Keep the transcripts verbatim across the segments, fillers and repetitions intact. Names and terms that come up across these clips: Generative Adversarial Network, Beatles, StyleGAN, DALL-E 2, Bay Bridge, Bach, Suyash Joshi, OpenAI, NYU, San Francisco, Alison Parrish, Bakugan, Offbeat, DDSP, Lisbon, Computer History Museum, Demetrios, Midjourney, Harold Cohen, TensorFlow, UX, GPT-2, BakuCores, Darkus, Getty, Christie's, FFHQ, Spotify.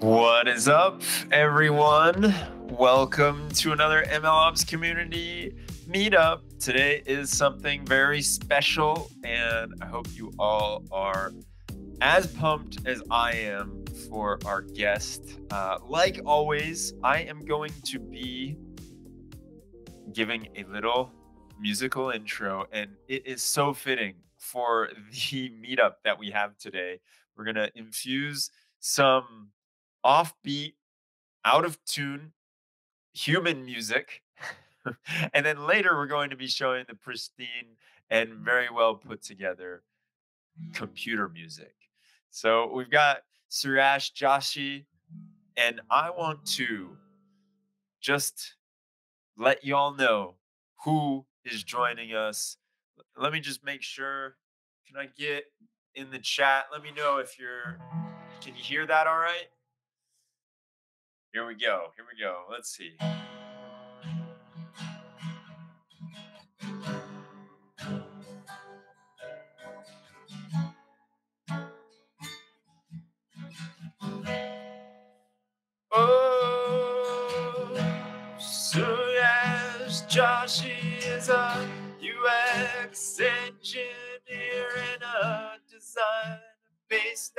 What is up, everyone? Welcome to another MLOps community meetup. Today is something very special, and I hope you all are as pumped as I am for our guest. Uh, like always, I am going to be giving a little musical intro, and it is so fitting for the meetup that we have today. We're going to infuse some offbeat, out of tune, human music. And then later we're going to be showing the pristine and very well put together computer music. So we've got Suyash Joshi, and I want to just let y'all know who is joining us. Let me just make sure. Can I get in the chat? Let me know if you're, can you hear that all right? Here we go, here we go, let's see. Oh, Suyash Joshi is a U X engineer and a designer based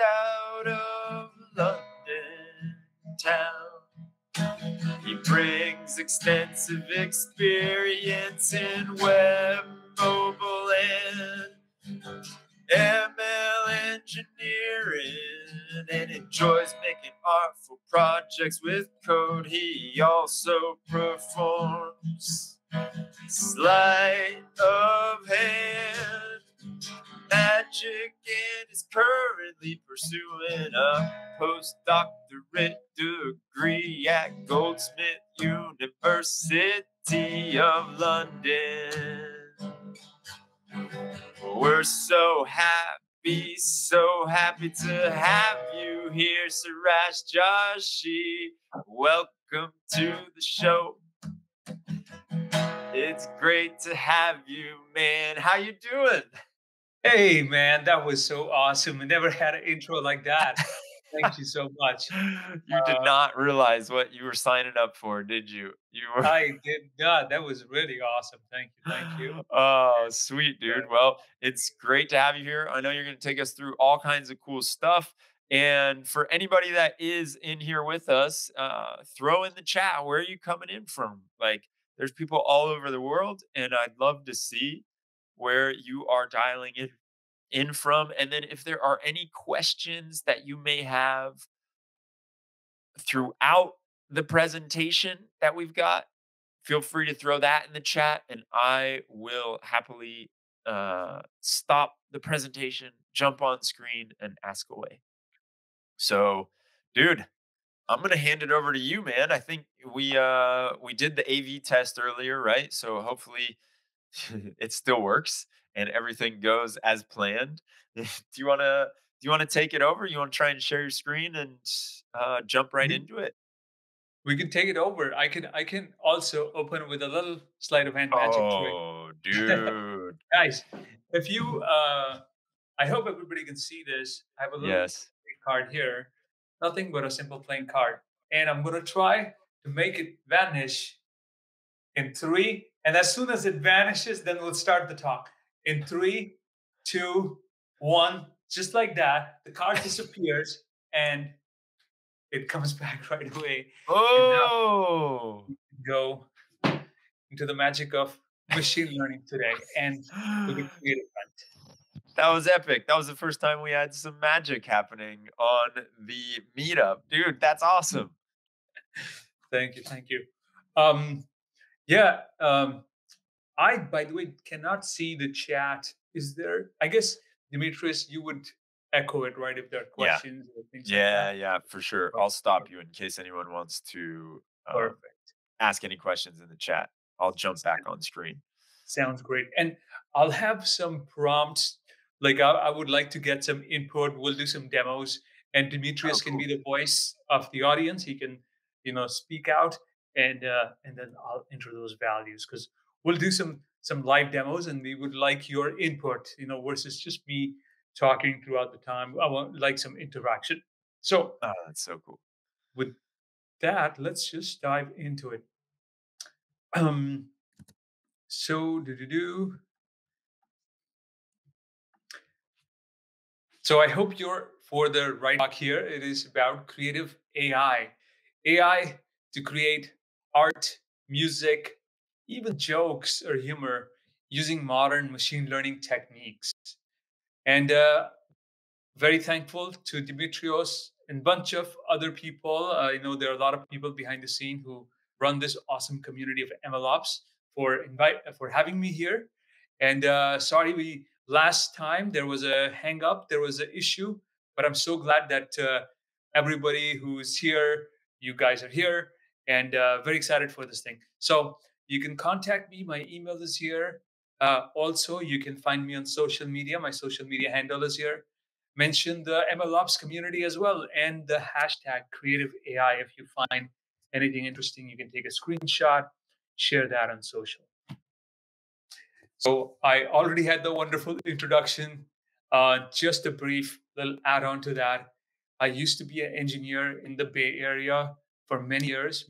out of London town. He brings extensive experience in web, mobile, and M L engineering, and enjoys making artful projects with code. He also performs sleight of hand magic and is currently pursuing a postdoctorate degree at Goldsmiths, University of London. We're so happy, so happy to have you here, Suyash Joshi. Welcome to the show. It's great to have you, man. How you doing? Hey, man, that was so awesome. I never had an intro like that. Thank you so much. You did uh, not realize what you were signing up for, did you? You were. I did not. That was really awesome. Thank you. Thank you. Oh, sweet, dude. Well, it's great to have you here. I know you're going to take us through all kinds of cool stuff. And for anybody that is in here with us, uh, throw in the chat, where are you coming in from? Like, there's people all over the world, and I'd love to see where you are dialing in, in from. And then if there are any questions that you may have throughout the presentation that we've got, feel free to throw that in the chat, and I will happily uh, stop the presentation, jump on screen, and ask away. So, dude, I'm gonna hand it over to you, man. I think we, uh, we did the A V test earlier, right? So hopefully it still works and everything goes as planned. Do you want to do you want to take it over? You want to try and share your screen and uh, jump right into it? We can take it over. I can I can also open with a little sleight of hand magic. Oh, trick. Dude, guys, if you, uh, I hope everybody can see this. I have a little yes. card here, nothing but a simple plain card, and I'm gonna try to make it vanish in three. And as soon as it vanishes, then we'll start the talk. In three, two, one, just like that, the card disappears and it comes back right away. Oh! And now we go into the magic of machine learning today, and we can create a front. That was epic. That was the first time we had some magic happening on the meetup. Dude, that's awesome. Thank you. Thank you. Um, Yeah, um, I, by the way, cannot see the chat. Is there, I guess, Demetrios, you would echo it, right, if there are questions yeah. or things yeah, like that? Yeah, yeah, for sure. I'll stop you in case anyone wants to um, ask any questions in the chat. I'll jump back on screen. Sounds great. And I'll have some prompts. Like, I, I would like to get some input. We'll do some demos. And Demetrios oh, cool. can be the voice of the audience. He can, you know, speak out. And uh, and then I'll enter those values, because we'll do some some live demos, and we would like your input, you know, versus just me talking throughout the time. I want like some interaction. So oh, that's so cool. with that, let's just dive into it. Um, so, do do do. So I hope you're for the right talk here. It is about creative A I, A I to create art, music, even jokes or humor using modern machine learning techniques. And uh, very thankful to Demetrios and a bunch of other people. Uh, I know there are a lot of people behind the scene who run this awesome community of MLOps for invite for having me here. And uh, sorry, we last time there was a hang up, there was an issue, but I'm so glad that uh, everybody who's here, you guys are here, and uh, very excited for this thing. So you can contact me. My email is here. Uh, also, you can find me on social media. My social media handle is here. Mention the MLOps community as well and the hashtag creative A I. If you find anything interesting, you can take a screenshot, share that on social. So I already had the wonderful introduction. Uh, just a brief little add-on to that. I used to be an engineer in the Bay Area for many years,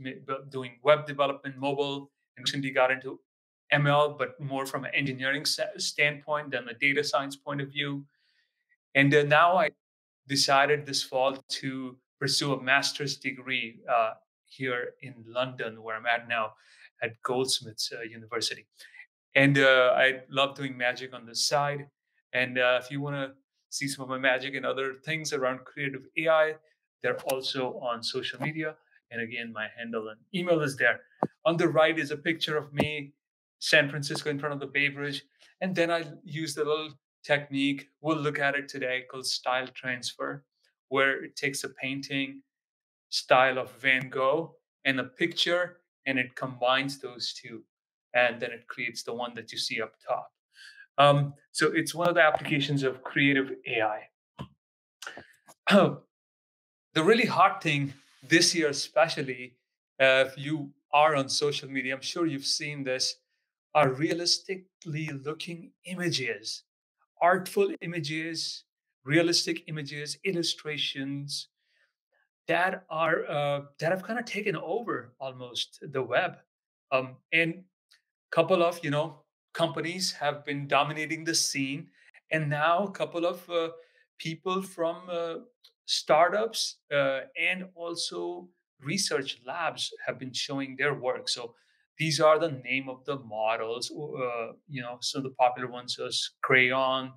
doing web development, mobile, and recently got into M L, but more from an engineering standpoint than a data science point of view. And uh, now I decided this fall to pursue a master's degree uh, here in London, where I'm at now, at Goldsmiths uh, University. And uh, I love doing magic on the side. And uh, if you want to see some of my magic and other things around creative A I, they're also on social media. And again, my handle and email is there. On the right is a picture of me, San Francisco, in front of the Bay Bridge. And then I used a little technique, we'll look at it today, called style transfer, where it takes a painting style of Van Gogh and a picture, and it combines those two. And then it creates the one that you see up top. Um, so it's one of the applications of creative A I. The really hot thing this year, especially, uh, if you are on social media, I'm sure you've seen this, are realistically looking images, artful images, realistic images, illustrations that are uh, that have kind of taken over almost the web. Um, and a couple of, you know, companies have been dominating the scene. And now a couple of uh, people from uh, startups uh, and also research labs have been showing their work. So these are the name of the models. Uh, you know, some of the popular ones are Crayon,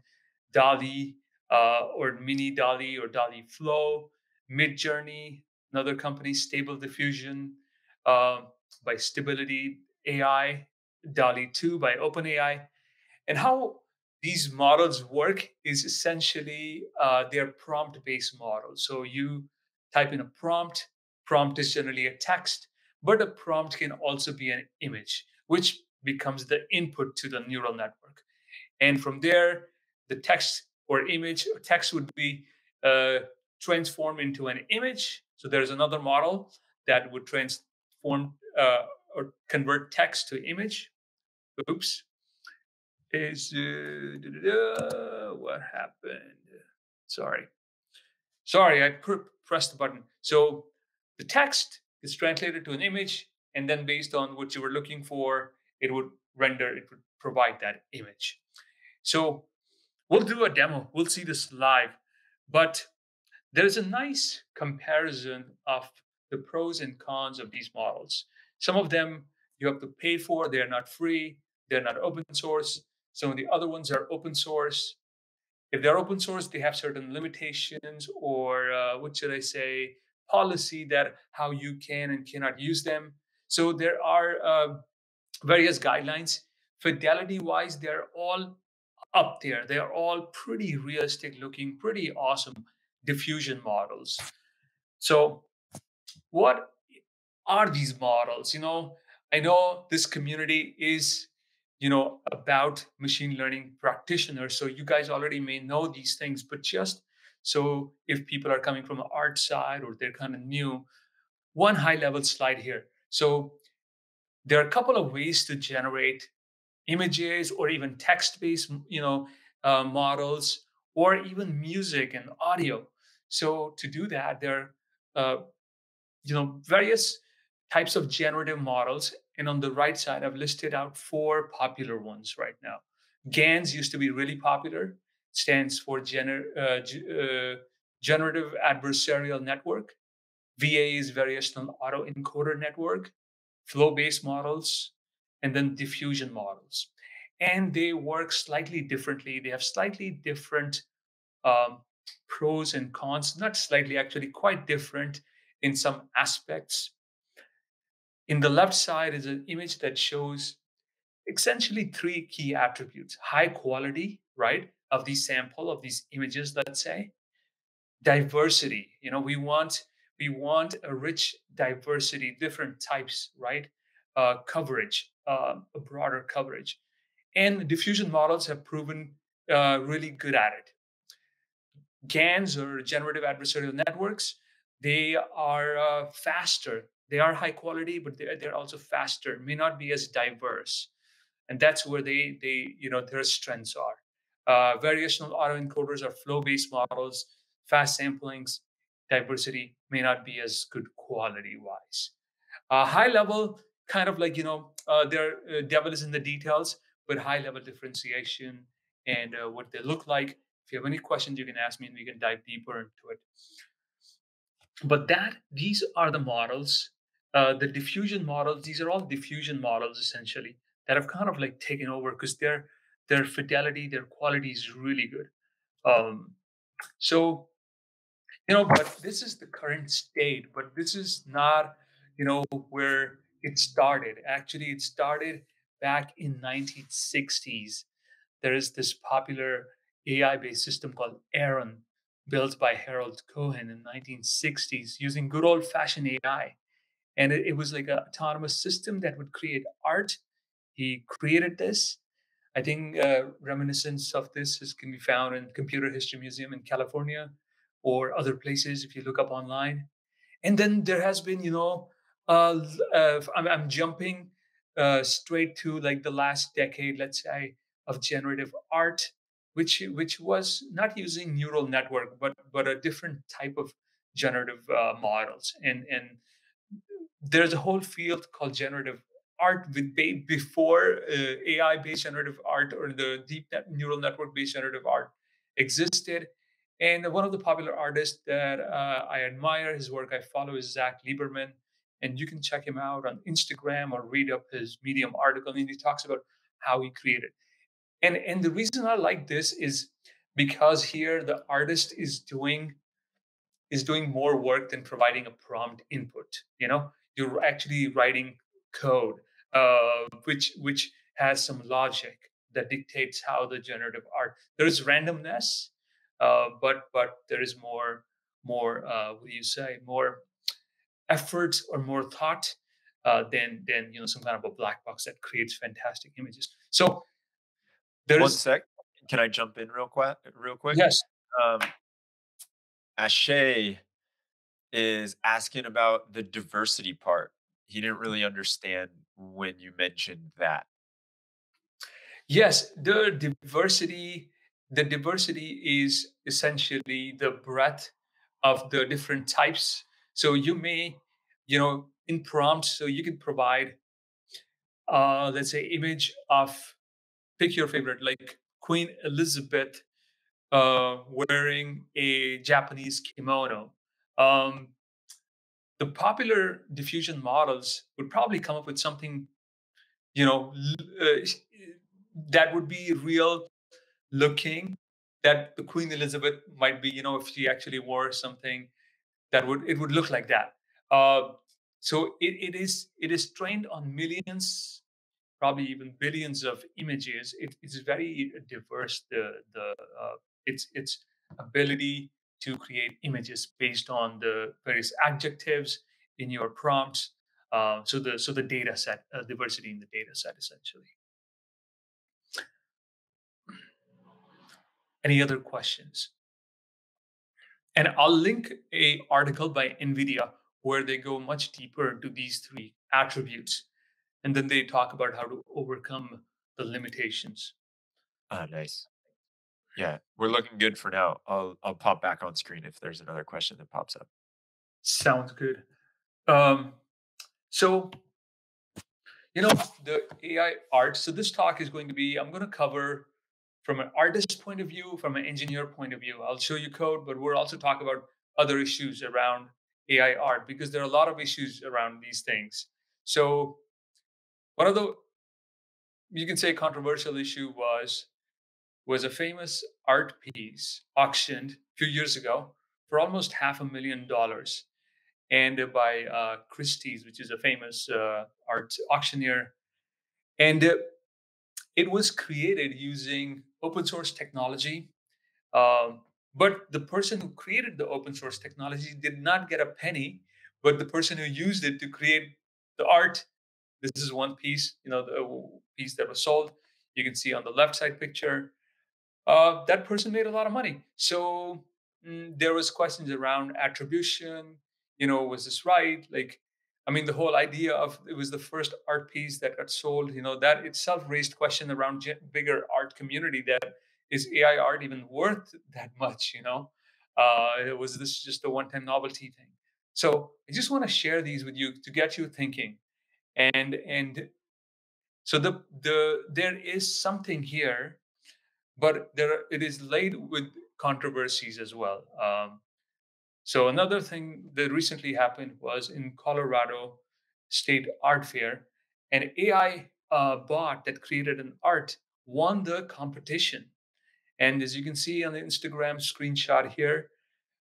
DALL-E, uh, or Mini DALL-E or DALL-E flow, Midjourney, another company, Stable Diffusion uh, by Stability A I, DALL-E two by OpenAI. And how these models work is essentially uh, they're prompt-based models. So you type in a prompt. Prompt is generally a text, but a prompt can also be an image, which becomes the input to the neural network. And from there, the text or image, or text would be uh, transformed into an image. So there's another model that would transform uh, or convert text to image. Oops. Is uh, what happened? Sorry. Sorry, I pr pressed the button. So the text is translated to an image, and then based on what you were looking for, it would render, it would provide that image. So we'll do a demo. We'll see this live. But there's a nice comparison of the pros and cons of these models. Some of them you have to pay for. They are not free. They're not open source. Some of the other ones are open source. If they're open source, they have certain limitations or uh, what should I say, policy that how you can and cannot use them. So there are uh, various guidelines. Fidelity-wise, they're all up there. They are all pretty realistic looking, pretty awesome diffusion models. So what are these models? You know, I know this community is, you know, about machine learning practitioners. So you guys already may know these things, but just so if people are coming from the art side or they're kind of new, one high level slide here. So there are a couple of ways to generate images or even text-based, you know, uh, models or even music and audio. So to do that, there are uh, you know, various types of generative models. And on the right side, I've listed out four popular ones right now. GANs used to be really popular, stands for gener uh, uh, Generative Adversarial Network. V A is Variational Auto Encoder Network, flow-based models, and then diffusion models. And they work slightly differently. They have slightly different um, pros and cons, not slightly, actually quite different in some aspects. In the left side is an image that shows essentially three key attributes: high quality, right, of the sample of these images, let's say, diversity. You know, we want we want a rich diversity, different types, right? Uh, coverage, uh, a broader coverage, and diffusion models have proven uh, really good at it. GANs, or Generative Adversarial Networks, they are uh, faster. They are high quality, but they're, they're also faster. May not be as diverse, and that's where they they you know their strengths are. Uh, variational autoencoders are flow-based models, fast samplings, diversity, may not be as good quality-wise. Uh, high level, kind of like, you know, uh, their uh, devil is in the details, but high level differentiation and uh, what they look like. If you have any questions, you can ask me and we can dive deeper into it. But that, these are the models, uh, the diffusion models. These are all diffusion models, essentially, that have kind of like taken over because they're Their fidelity, their quality is really good. Um, so, you know, but this is the current state, but this is not, you know, where it started. Actually, it started back in nineteen sixties. There is this popular A I-based system called Aaron, built by Harold Cohen in nineteen sixties using good old-fashioned A I. And it, it was like an autonomous system that would create art. He created this. I think uh, reminiscence of this is, can be found in Computer History Museum in California or other places if you look up online. And then there has been, you know, uh, uh, I'm, I'm jumping uh, straight to like the last decade, let's say, of generative art, which which was not using neural network, but but a different type of generative uh, models. And and there's a whole field called generative art with before uh, A I-based generative art or the deep net neural network-based generative art existed. And one of the popular artists that uh, I admire, his work I follow, is Zach Lieberman. And you can check him out on Instagram or read up his Medium article. And he talks about how he created. And, and the reason I like this is because here the artist is doing, is doing more work than providing a prompt input. You know, you're actually writing code. Uh, which which has some logic that dictates how the generative art. There is randomness, uh, but but there is more more uh, what do you say more effort or more thought uh, than than you know some kind of a black box that creates fantastic images. So there is. One sec. Can I jump in real quick? Real quick. Yes. Um, Ashay is asking about the diversity part. He didn't really understand when you mentioned that. Yes, the diversity, the diversity is essentially the breadth of the different types. So you may, you know, in prompts, so you can provide, uh, let's say, image of, pick your favorite, like Queen Elizabeth uh, wearing a Japanese kimono. Um, The popular diffusion models would probably come up with something, you know, uh, that would be real looking, that the Queen Elizabeth might be, you know, if she actually wore something that would, it would look like that. Uh, so it, it is it is trained on millions, probably even billions of images. It, it's very diverse, the, the uh, its its ability to create images based on the various adjectives in your prompts, uh, so the so the data set, uh, diversity in the data set, essentially. Any other questions? And I'll link a article by Nvidia where they go much deeper into these three attributes, and then they talk about how to overcome the limitations. Ah, nice. Yeah, we're looking good for now. I'll I'll pop back on screen if there's another question that pops up. Sounds good. Um, so, you know, the A I art. So this talk is going to be, I'm going to cover from an artist's point of view, from an engineer point of view. I'll show you code, but we'll also talk about other issues around A I art, because there are a lot of issues around these things. So one of the, you can say, controversial issue was, was a famous art piece auctioned a few years ago for almost half a million dollars. And by uh, Christie's, which is a famous uh, art auctioneer. And uh, it was created using open source technology. Um, but the person who created the open source technology did not get a penny, but the person who used it to create the art, this is one piece, you know, the piece that was sold. You can see on the left side picture, uh, that person made a lot of money. So mm, there was questions around attribution. You know, was this right? Like, I mean, the whole idea of it was the first art piece that got sold, you know, that itself raised question around bigger art community, that is A I art even worth that much, you know? Uh, was this just a one-time novelty thing? So I just want to share these with you to get you thinking. And and so the the there is something here, but there it is laid with controversies as well. Um, So another thing that recently happened was in Colorado State Art Fair, an A I uh, bot that created an art won the competition. And as you can see on the Instagram screenshot here,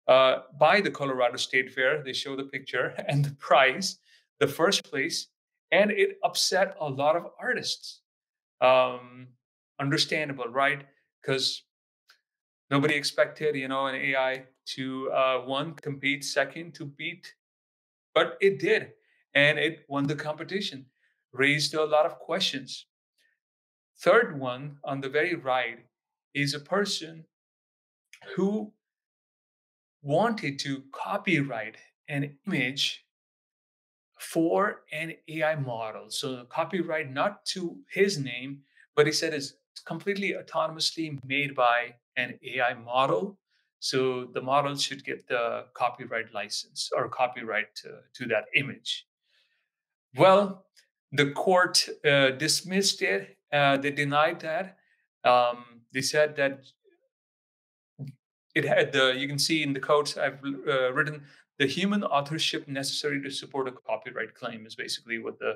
uh, by the Colorado State Fair, they show the picture and the prize, the first place, and it upset a lot of artists. Um, understandable, right? Because nobody expected, you know, an A I to uh, one, compete, second, to beat, but it did. And it won the competition, raised a lot of questions. Third one on the very right is a person who wanted to copyright an image for an A I model. So copyright, not to his name, but he said it's completely autonomously made by an A I model. So the model should get the copyright license or copyright to, to that image. Well, the court uh, dismissed it. Uh, they denied that. Um, they said that it had the, you can see in the codes I've uh, written, the human authorship necessary to support a copyright claim is basically what the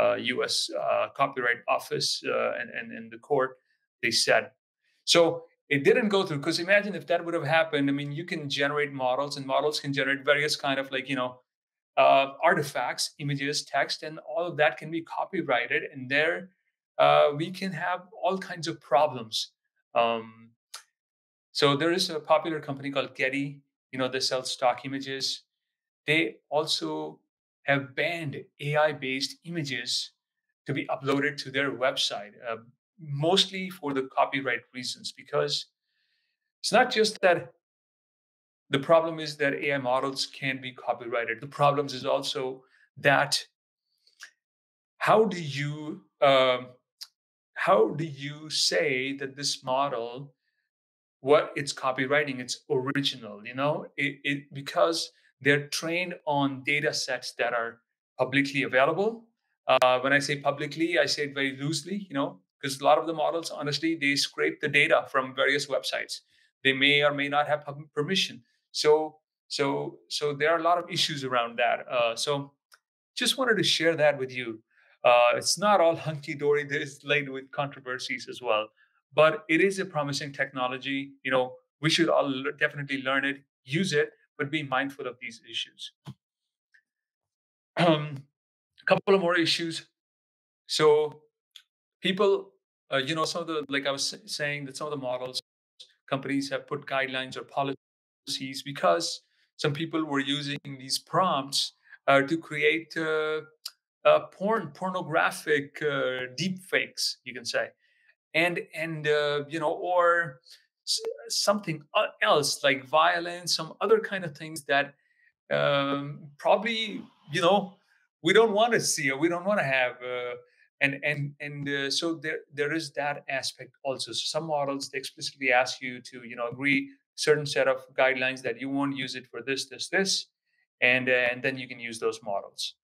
uh, U S uh, Copyright Office uh, and, and, and the court, they said. So it didn't go through, because imagine if that would have happened. I mean, you can generate models, and models can generate various kind of like, you know, uh, artifacts, images, text, and all of that can be copyrighted. And there uh, we can have all kinds of problems. Um, so there is a popular company called Getty, you know, they sell stock images. They also have banned A I-based images to be uploaded to their website. Uh, mostly for the copyright reasons, because it's not just that the problem is that A I models can be copyrighted. The problem is also that how do you um, how do you say that this model, what it's copywriting, it's original, you know, it, it because they're trained on data sets that are publicly available. Uh, when I say publicly, I say it very loosely, you know, because a lot of the models, honestly, they scrape the data from various websites. They may or may not have permission. So, so, so there are a lot of issues around that. Uh, so just wanted to share that with you. Uh, it's not all hunky-dory. It's laid with controversies as well. But it is a promising technology. You know, we should all definitely learn it, use it, but be mindful of these issues. Um, a couple of more issues. So people, uh, you know, some of the, like I was saying, that some of the models, companies have put guidelines or policies because some people were using these prompts uh, to create uh, uh, porn, pornographic uh, deep fakes, you can say. And, and uh, you know, or something else like violence, some other kind of things that um, probably, you know, we don't want to see or we don't want to have. Uh, And and and uh, so there there is that aspect also. So some models, they explicitly ask you to, you know, agree certain set of guidelines that you won't use it for this, this, this, and, uh, and then you can use those models.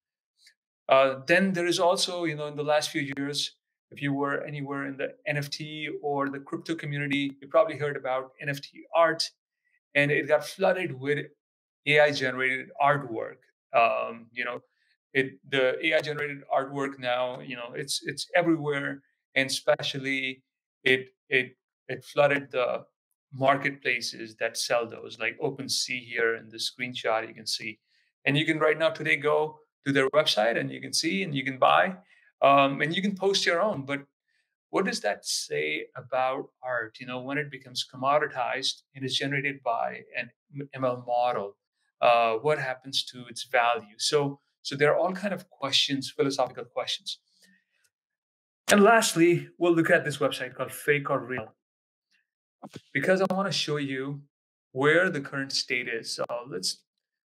Uh, then there is also, you know, in the last few years, if you were anywhere in the N F T or the crypto community, you probably heard about N F T art, and it got flooded with A I-generated artwork. Um, you know, it, the A I-generated artwork now, you know, it's it's everywhere, and especially it it it flooded the marketplaces that sell those, like OpenSea here in the screenshot you can see, and you can right now today go to their website and you can see and you can buy. Um, and you can post your own, but what does that say about art? You know, when it becomes commoditized and is generated by an M L model, uh, what happens to its value? So, so there are all kinds of questions, philosophical questions. And lastly, we'll look at this website called Fake or Real, because I want to show you where the current state is. So let's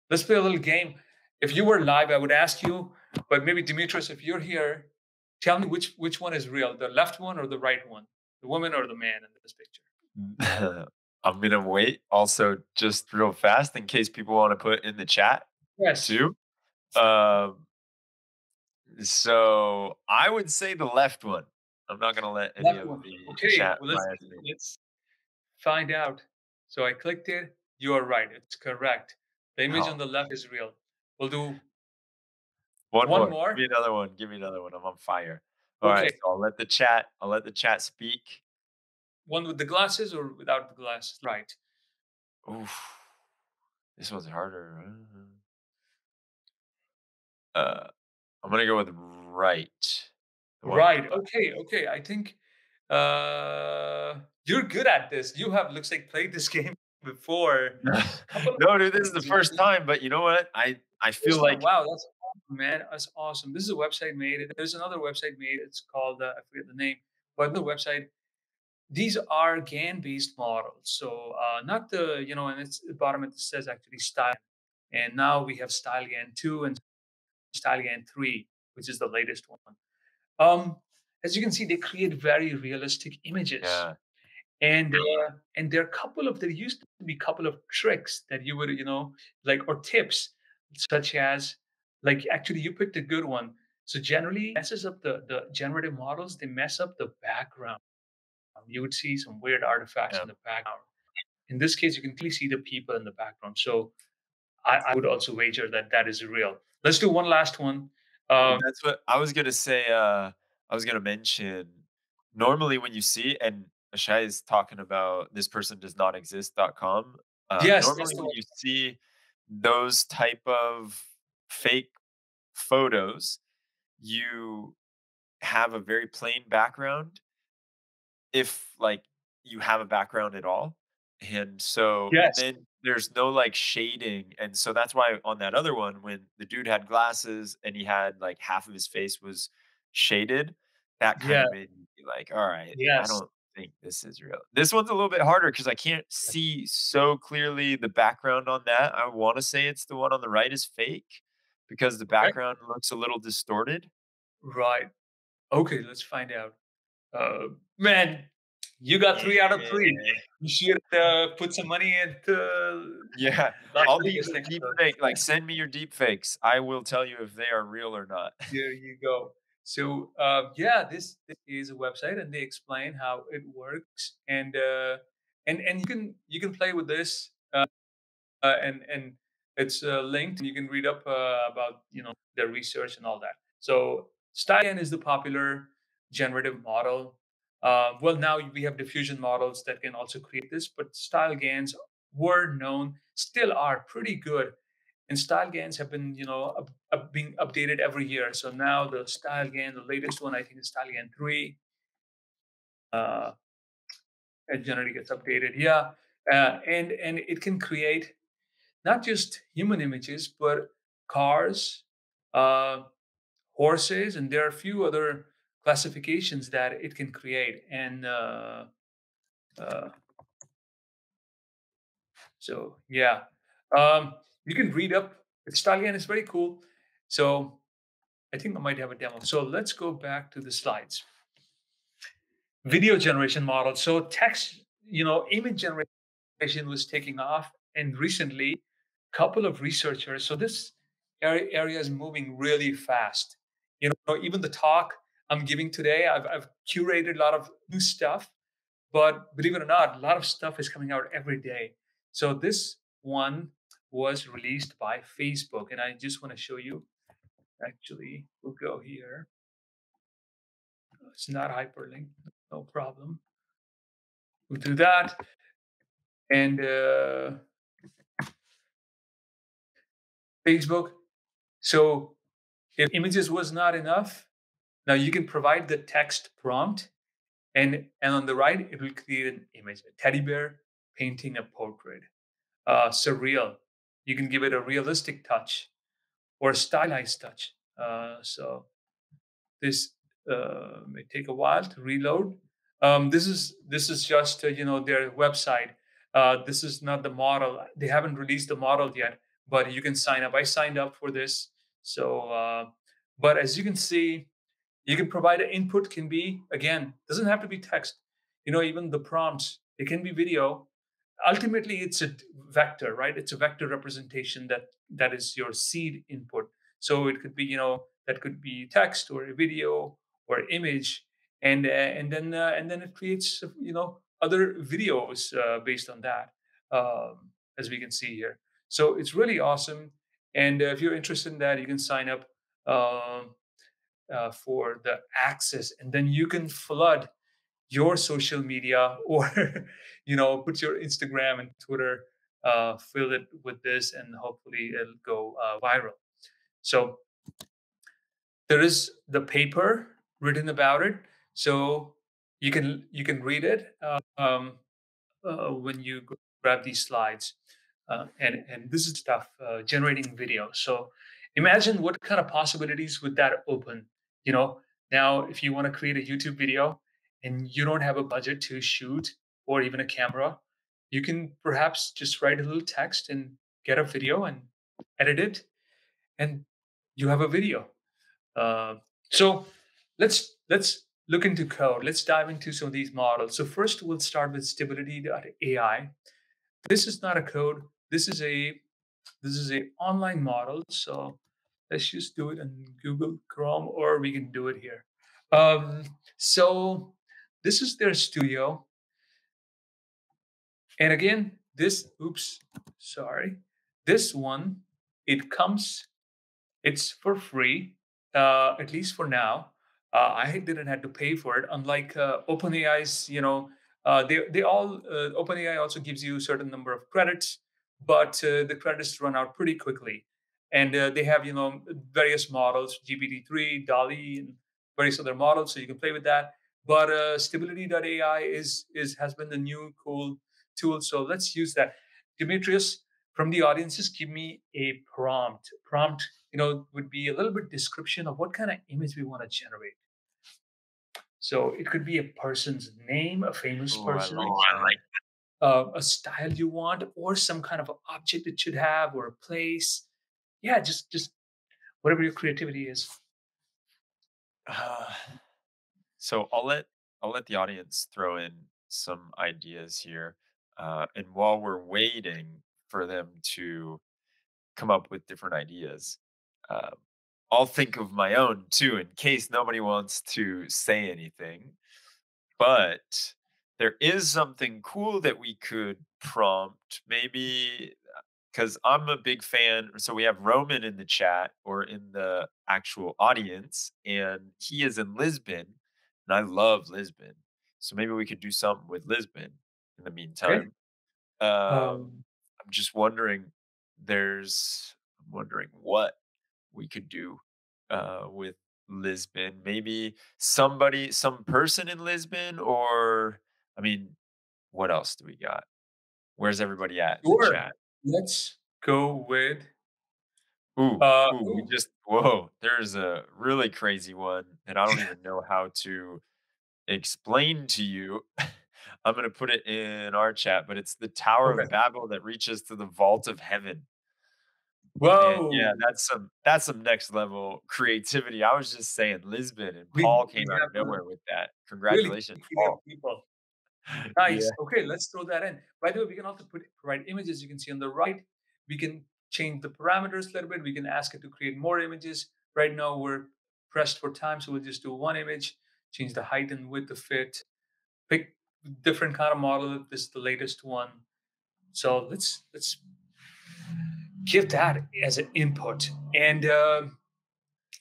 let's play a little game. If you were live, I would ask you, but maybe Demetrios, if you're here, tell me which which one is real, the left one or the right one, the woman or the man in this picture? I'm going to wait also just real fast in case people want to put in the chat. Yes. Too. Um, so I would say the left one. I'm not going to let any of the okay. chat. Well, let's, let's find out. So I clicked it. You are right. It's correct. The image oh. on the left is real. We'll do one, one more. more. Give me another one. Give me another one. I'm on fire. All okay. right. So I'll let the chat. I'll let the chat speak. One with the glasses or without the glasses? Right. Oof. This one's harder. Uh, I'm gonna go with right. Right. Okay. Okay. I think uh, you're good at this. You have looks like played this game before. No, dude. This is the first time. But you know what? I I feel like wow. That's man, that's awesome. This is a website made. There's another website made. It's called, uh, I forget the name, but the website, these are GAN-based models. So uh, not the, you know, and it's the bottom, it says actually style. And now we have StyleGAN two and StyleGAN three, which is the latest one. Um, as you can see, they create very realistic images. Yeah. And uh, and there are a couple of, there used to be a couple of tricks that you would, you know, like, or tips, such as, like, actually, you picked a good one. So generally, messes up the, the generative models. They mess up the background. You would see some weird artifacts yeah. in the background. In this case, you can clearly see the people in the background. So I, I would also wager that that is real. Let's do one last one. Um, That's what I was going to say. Uh, I was going to mention, normally when you see, and Ashai is talking about this person does not exist dot com. Uh, yes. Normally when you see those type of fake photos, you have a very plain background, if like you have a background at all. And so yes. and then there's no like shading. And so that's why on that other one, when the dude had glasses and he had like half of his face was shaded, that kind yeah. of made me like, all right, yes. I don't think this is real. This one's a little bit harder because I can't see so clearly the background on that. I want to say it's the one on the right is fake, because the background okay. looks a little distorted. Right. Okay, let's find out. Uh, man, you got yeah. three out of three. You should uh, put some money in. To... Yeah, I'll be using deep fake. Like, send me your deep fakes. I will tell you if they are real or not. There you go. So, uh, yeah, this, this is a website, and they explain how it works. And uh, and and you can you can play with this, uh, uh, and and. It's uh, linked, and you can read up uh, about, you know, their research and all that. So StyleGAN is the popular generative model. Uh, well, now we have diffusion models that can also create this, but StyleGANs were known, still are pretty good, and StyleGANs have been, you know, up, up, being updated every year. So now the StyleGAN, the latest one, I think is StyleGAN three. Uh, it generally gets updated, yeah, uh, and and it can create not just human images, but cars, uh, horses, and there are a few other classifications that it can create. And uh, uh, so, yeah, um, you can read up. It's StyleGAN, it's very cool. So I think I might have a demo. So let's go back to the slides. Video generation model. So text, you know, image generation was taking off, and recently, couple of researchers. So this area is moving really fast. You know, even the talk I'm giving today, I've, I've curated a lot of new stuff, but believe it or not, a lot of stuff is coming out every day. So this one was released by Facebook, and I just want to show you. Actually, we'll go here. It's not hyperlinked, no problem. We'll do that. And uh, Facebook. So if images was not enough, now you can provide the text prompt, and, and on the right, it will create an image, a teddy bear painting a portrait. Uh, surreal. You can give it a realistic touch or a stylized touch. Uh, so this uh, may take a while to reload. Um, this is this is just uh, you know, their website. Uh, this is not the model. They haven't released the model yet, but you can sign up. I signed up for this. So, uh, but as you can see, you can provide an input. Can be, again, doesn't have to be text. You know, even the prompts, it can be video. Ultimately, it's a vector, right? It's a vector representation that that is your seed input. So it could be, you know, that could be text or a video or image, and uh, and then uh, and then it creates, you know, other videos uh, based on that, um, as we can see here. So it's really awesome. And uh, if you're interested in that, you can sign up um, uh, for the access, and then you can flood your social media, or, you know, put your Instagram and Twitter, uh, fill it with this, and hopefully it'll go uh, viral. So there is the paper written about it, so you can you can read it uh, um, uh, when you grab these slides, uh, and and this is stuff uh, generating video. So imagine what kind of possibilities would that open. You know, now if you want to create a YouTube video, and you don't have a budget to shoot or even a camera, you can perhaps just write a little text and get a video and edit it, and you have a video. Uh, so let's let's look into code. Let's dive into some of these models. So first, we'll start with Stability dot A I. This is not a code. This is a this is an online model. So let's just do it in Google Chrome, or we can do it here. Um, so. This is their studio. And again, this, oops, sorry. This one, it comes, it's for free, uh, at least for now. Uh, I didn't have to pay for it, unlike uh, OpenAI's, you know, uh, they, they all, uh, OpenAI also gives you a certain number of credits, but uh, the credits run out pretty quickly. And uh, they have, you know, various models, G P T three, DALL-E, and various other models, so you can play with that. But uh, Stability dot A I is, is, has been the new cool tool. So let's use that. Demetrios, from the audience, just give me a prompt. Prompt, you know, would be a little bit description of what kind of image we want to generate. So it could be a person's name, a famous Ooh, person, I like that. I like that. Uh, a style you want, or some kind of object it should have, or a place. Yeah, just, just whatever your creativity is. Uh... So I'll let I'll let the audience throw in some ideas here, uh, and while we're waiting for them to come up with different ideas, uh, I'll think of my own too, in case nobody wants to say anything. But there is something cool that we could prompt, maybe, because I'm a big fan. So we have Roman in the chat, or in the actual audience, and he is in Lisbon. And I love Lisbon. So maybe we could do something with Lisbon in the meantime. Okay. Um, um, I'm just wondering, there's, I'm wondering what we could do uh, with Lisbon. Maybe somebody, some person in Lisbon, or, I mean, what else do we got? Where's everybody at? Sure. In the chat? Let's go with. Ooh, uh, ooh, we just, whoa, there's a really crazy one that I don't even know how to explain to you. I'm going to put it in our chat, but it's the Tower okay. of Babel that reaches to the vault of heaven. Whoa. And yeah, that's some, that's some next level creativity. I was just saying Lisbon, and Paul came out of nowhere with that. Congratulations, really Paul. People. Nice. Yeah. Okay, let's throw that in. By the way, we can also put, provide images. You can see on the right, we can change the parameters a little bit. We can ask it to create more images. Right now we're pressed for time, so we'll just do one image, change the height and width of it, pick different kind of model. This is the latest one. So let's let's give that as an input, and uh,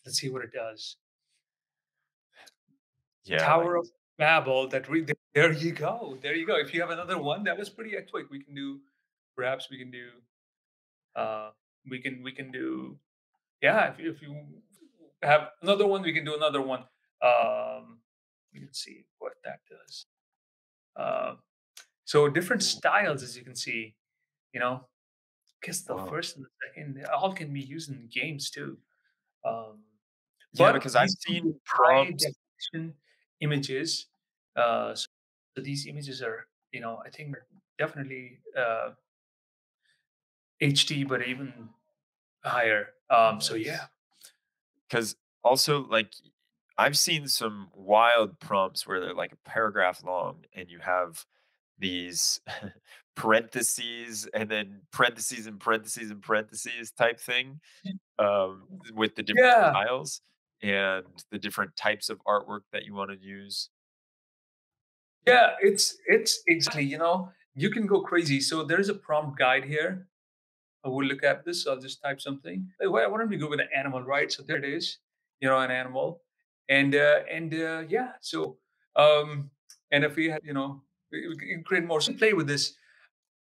let's see what it does. Yeah, Tower of Babel. That re there you go, there you go. If you have another one, that was pretty quick. We can do, perhaps we can do, uh, we can we can do, yeah. If, if you have another one, we can do another one. Um, let's see what that does. Uh, so different styles, as you can see, you know, I guess the wow. first and the second, they all can be used in games too. Um, yeah, because I've seen prompts, images. Uh, so these images are, you know, I think definitely uh, H D, but even higher. Um, so yeah, because also like I've seen some wild prompts where they're like a paragraph long, and you have these parentheses and then parentheses and parentheses and parentheses type thing um, with the different yeah. styles and the different types of artwork that you want to use. Yeah, it's it's exactly, you know, you can go crazy. So there's a prompt guide here. I will look at this. So I'll just type something. Why don't we go with an animal, right? So there it is, you know, an animal. And, uh, and uh, yeah, so, um, and if we had, you know, we can create more, so play with this,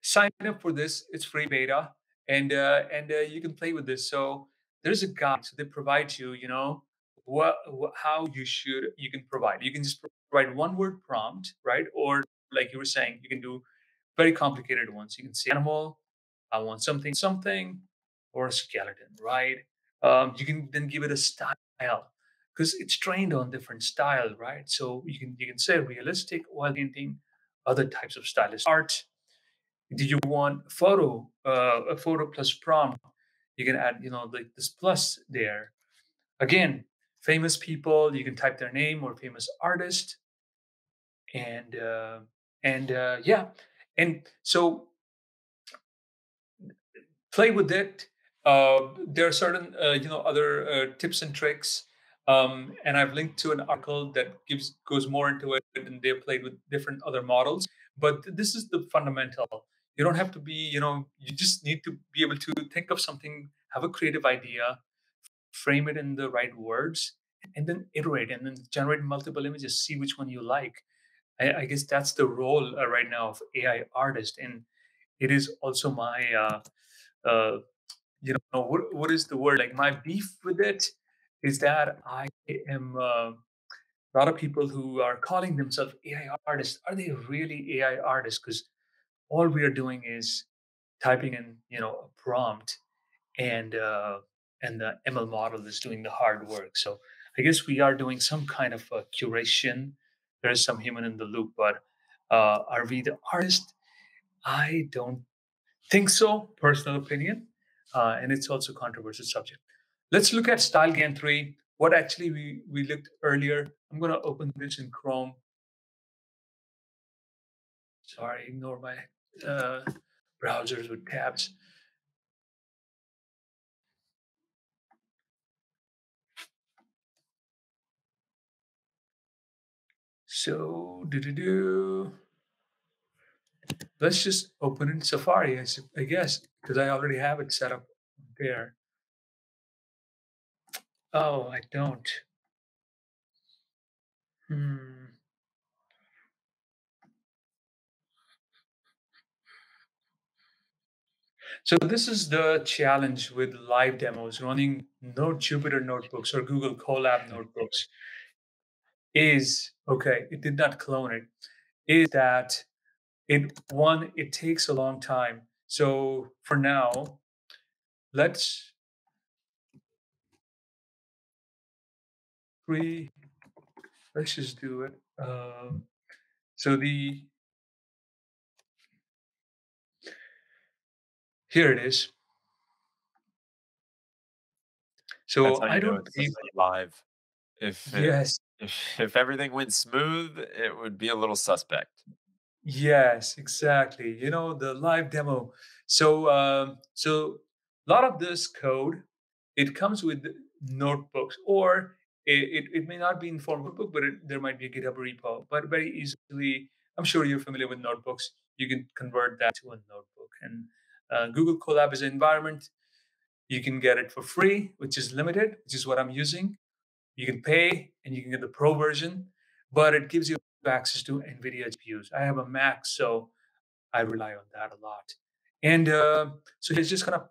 sign up for this, it's free beta, and, uh, and uh, you can play with this. So there's a guide, so they provide you, you know, what, what, how you should, you can provide, you can just provide one word prompt, right? Or like you were saying, you can do very complicated ones. You can say animal, I want something, something, or a skeleton, right? Um, you can then give it a style, because it's trained on different style, right? So you can you can say realistic, oil painting, other types of stylist art. Do you want photo, uh, a photo plus prompt? You can add, you know, like this plus there. Again, famous people, you can type their name or famous artist, and uh, and uh, yeah, and so play with it. Uh, there are certain uh, you know other uh, tips and tricks. Um, and I've linked to an article that gives goes more into it, and they've played with different other models. But th this is the fundamental. You don't have to be, you know, you just need to be able to think of something, have a creative idea, frame it in the right words, and then iterate, and then generate multiple images, see which one you like. I, I guess that's the role uh, right now of A I artist. And it is also my, uh, uh, you know, what, what is the word? Like my beef with it is that I am, uh, a lot of people who are calling themselves A I artists, are they really A I artists? Because all we are doing is typing in, you know, a prompt, and uh, and the M L model is doing the hard work. So I guess we are doing some kind of uh, curation. There is some human in the loop, but uh, are we the artist? I don't think so, personal opinion. Uh, and it's also a controversial subject. Let's look at StyleGAN three, what actually we, we looked earlier. I'm going to open this in Chrome. Sorry, ignore my uh, browsers with tabs. So, do-do-do. Let's just open in Safari, I guess, because I already have it set up there. Oh, I don't. Hmm. So this is the challenge with live demos running no Jupyter notebooks or Google Colab notebooks is, okay, it did not clone it, is that it, one, it takes a long time. So for now, let's Three. Let's just do it. Um, so the here it is. So I don't know, live. If it, yes, if, if everything went smooth, it would be a little suspect. Yes, exactly. You know, the live demo. So um, so A lot of this code, it comes with notebooks, or it, it, it may not be in form of a book, but it, there might be a GitHub repo. But very easily, I'm sure you're familiar with notebooks, you can convert that to a notebook. And uh, Google Colab is an environment. You can get it for free, which is limited, which is what I'm using. You can pay and you can get the pro version, but it gives you access to NVIDIA G P Us. I have a Mac, so I rely on that a lot. And uh, so it's just gonna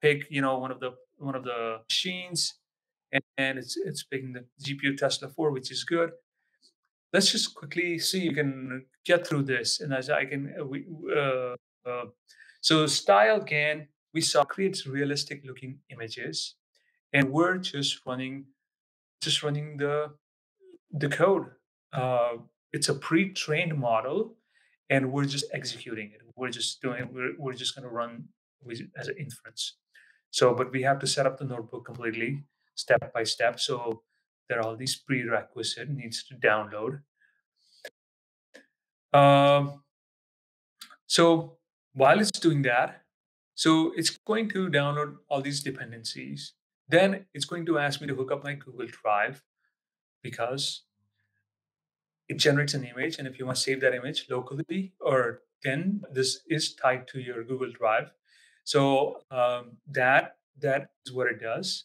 pick, you know, one of the one of the machines, and, and it's it's picking the G P U Tesla four, which is good. Let's just quickly see you can get through this, and as I can, uh, we, uh, uh, so StyleGAN, we saw creates realistic looking images, and we're just running, just running the the code. Uh, it's a pre-trained model, and we're just executing it. We're just doing, we're, we're just going to run with, as an inference. So, but we have to set up the notebook completely, step by step. So there are all these prerequisite needs to download. Um, so while it's doing that, so it's going to download all these dependencies. Then it's going to ask me to hook up my Google Drive, because it generates an image, and if you want to save that image locally, or then this is tied to your Google Drive. So um, that that is what it does,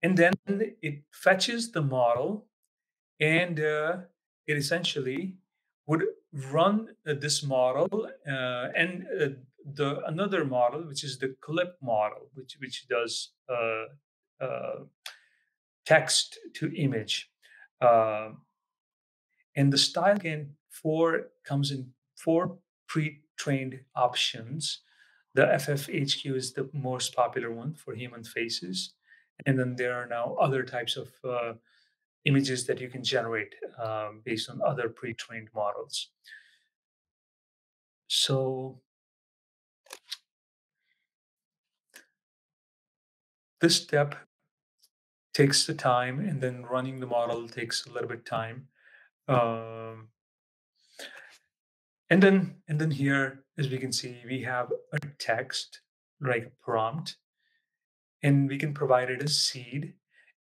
and then it fetches the model, and uh, it essentially would run uh, this model uh, and uh, the another model, which is the clip model, which which does uh, uh, text to image. Uh, And the StyleGAN four comes in four pre-trained options. The F F H Q is the most popular one for human faces. And then there are now other types of uh, images that you can generate um, based on other pre-trained models. So this step takes the time, and then running the model takes a little bit of time. Um, and then, and then here, as we can see, we have a text, like a prompt, and we can provide it a seed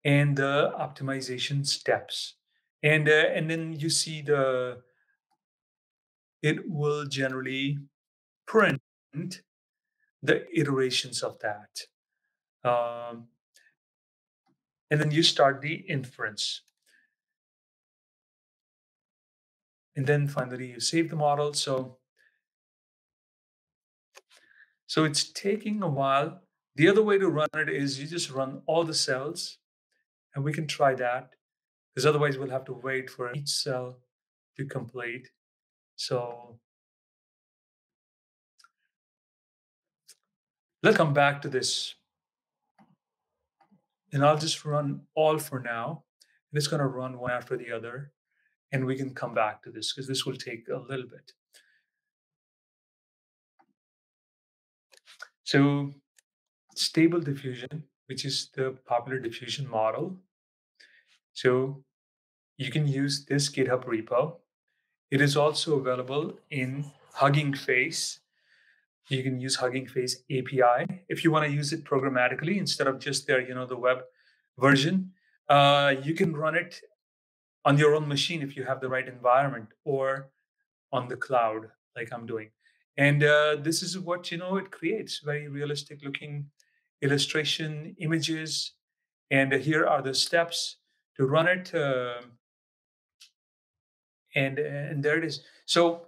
and the optimization steps. And, uh, and then you see the, it will generally print the iterations of that. Um, and then you start the inference. And then finally, you save the model. So, so it's taking a while. The other way to run it is you just run all the cells, and we can try that, because otherwise we'll have to wait for each cell to complete. So let's come back to this. And I'll just run all for now. And it's going to run one after the other. And we can come back to this, because this will take a little bit. So stable diffusion, which is the popular diffusion model. So you can use this GitHub repo. It is also available in Hugging Face. You can use Hugging Face A P I if you want to use it programmatically instead of just their, you know, the web version. Uh, you can run it on your own machine if you have the right environment, or on the cloud like I'm doing. And uh, this is what, you know, it creates very realistic looking illustration images. And uh, here are the steps to run it. Uh, and, and there it is. So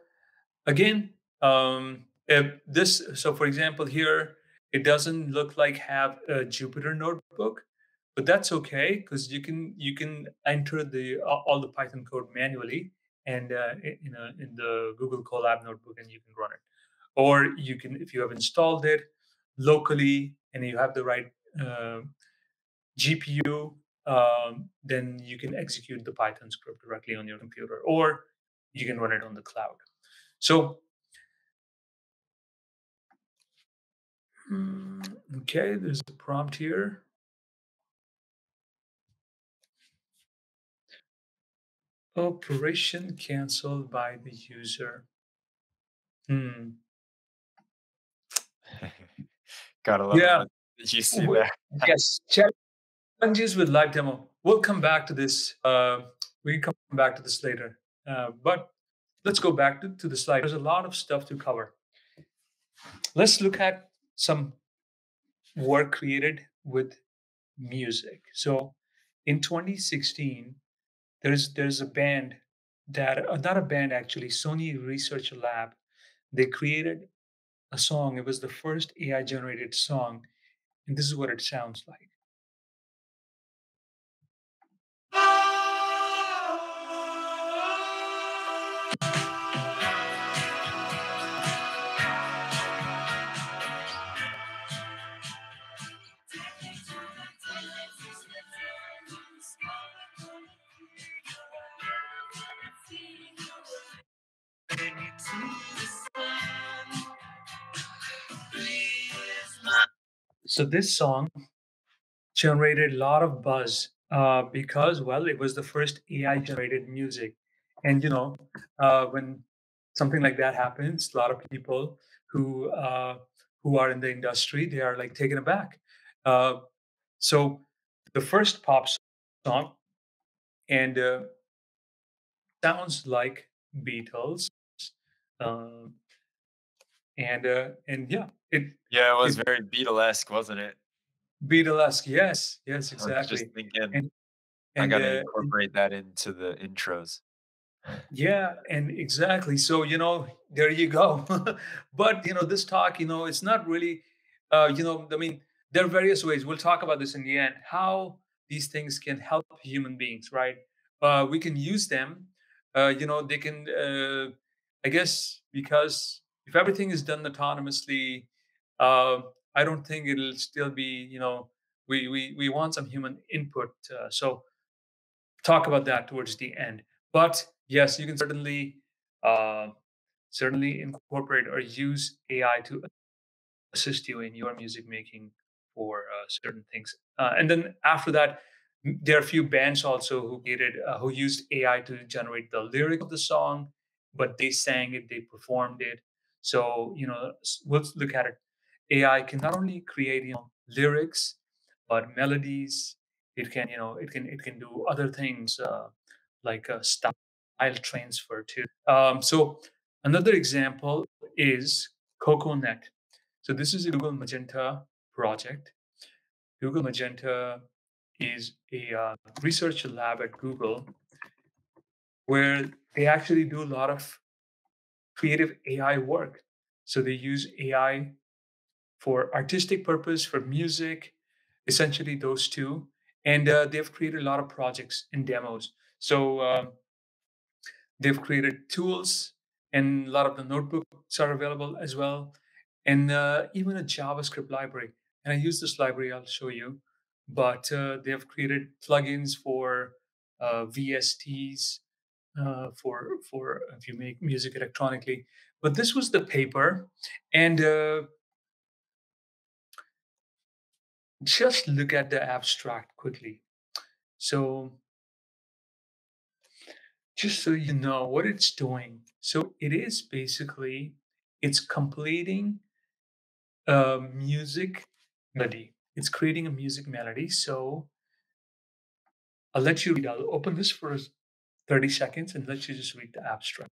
again, um, if this, so for example, here, it doesn't look like have a Jupyter notebook. But that's okay, because you can you can enter the all the Python code manually and uh, in a, in the Google Colab notebook, and you can run it, or you can, if you have installed it locally and you have the right uh, G P U, um, then you can execute the Python script directly on your computer, or you can run it on the cloud. So okay, there's a prompt here. Operation canceled by the user. Hmm. Gotta love yeah. that you see that. Yes, challenges with live demo. We'll come back to this. Uh, we can come back to this later. Uh, but let's go back to, to the slide. There's a lot of stuff to cover. Let's look at some work created with music. So in twenty sixteen, there's there's a band that, uh, not a band actually, Sony Research Lab. They created a song. It was the first A I-generated song. And this is what it sounds like. So this song generated a lot of buzz uh, because, well, it was the first A I-generated music. And, you know, uh, when something like that happens, a lot of people who uh, who are in the industry, they are, like, taken aback. Uh, so the first pop song, and uh, sounds like Beatles. Um, and, uh, and yeah. It, yeah, it was it, very Beatlesque, wasn't it? Beatlesque, yes, yes, exactly. I was just thinking, and, and, I got to uh, incorporate that into the intros. Yeah, and exactly. So, you know, there you go. But, you know, this talk, you know, it's not really, uh, you know, I mean, there are various ways. We'll talk about this in the end, how these things can help human beings, right? Uh, we can use them. Uh, you know, they can, uh, I guess, because if everything is done autonomously, Uh, I don't think it'll still be, you know, we we we want some human input. Uh, so talk about that towards the end. But yes, you can certainly uh, certainly incorporate or use A I to assist you in your music making for uh, certain things. Uh, and then after that, there are a few bands also who created uh, who used A I to generate the lyric of the song, but they sang it, they performed it. So, you know, we'll look at it. A I can not only create, you know, lyrics, but melodies. It can, you know, it can it can do other things uh, like a style transfer too. Um, so another example is CocoNet. So this is a Google Magenta project. Google Magenta is a uh, research lab at Google where they actually do a lot of creative A I work. So they use A I for artistic purpose, for music, essentially those two. And uh, they've created a lot of projects and demos. So uh, they've created tools, and a lot of the notebooks are available as well. And uh, even a JavaScript library. And I use this library, I'll show you. But uh, they've created plugins for uh, V S Ts, uh, for, for if you make music electronically. But this was the paper. And uh, just look at the abstract quickly. So just so you know what it's doing. So it is basically, it's completing a music melody. It's creating a music melody. So I'll let you read, I'll open this for thirty seconds and let you just read the abstract.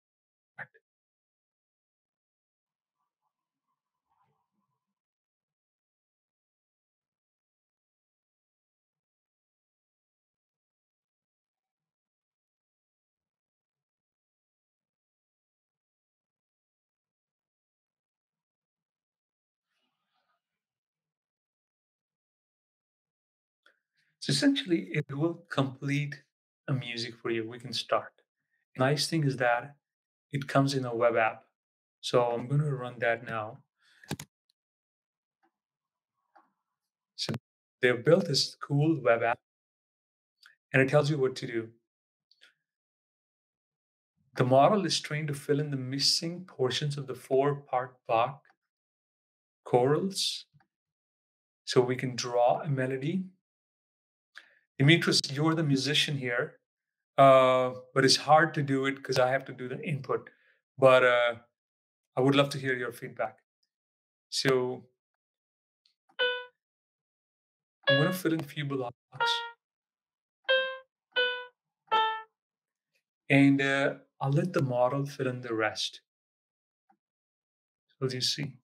So essentially, it will complete a music for you. We can start. The nice thing is that it comes in a web app. So I'm going to run that now. So they've built this cool web app, and it tells you what to do. The model is trained to fill in the missing portions of the four-part Bach chorals. So we can draw a melody. Demetrios, you're the musician here, uh, but it's hard to do it because I have to do the input. But uh, I would love to hear your feedback. So I'm going to fill in a few blocks. And uh, I'll let the model fill in the rest. So you see.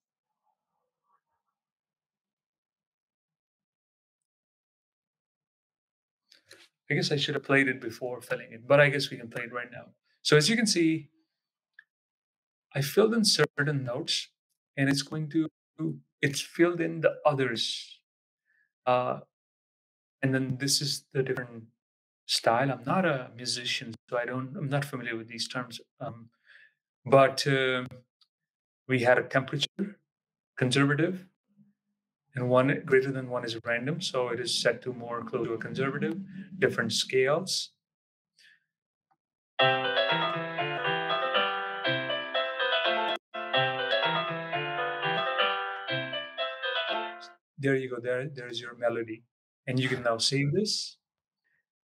I guess I should have played it before filling it, but I guess we can play it right now. So as you can see, I filled in certain notes, and it's going to, it's filled in the others. Uh, and then this is the different style. I'm not a musician, so I don't, I'm not familiar with these terms. Um, but uh, we had a temperature, conservative, and one greater than one is random, so it is set to more close to a conservative, different scales. There you go, there, there's your melody. And you can now save this.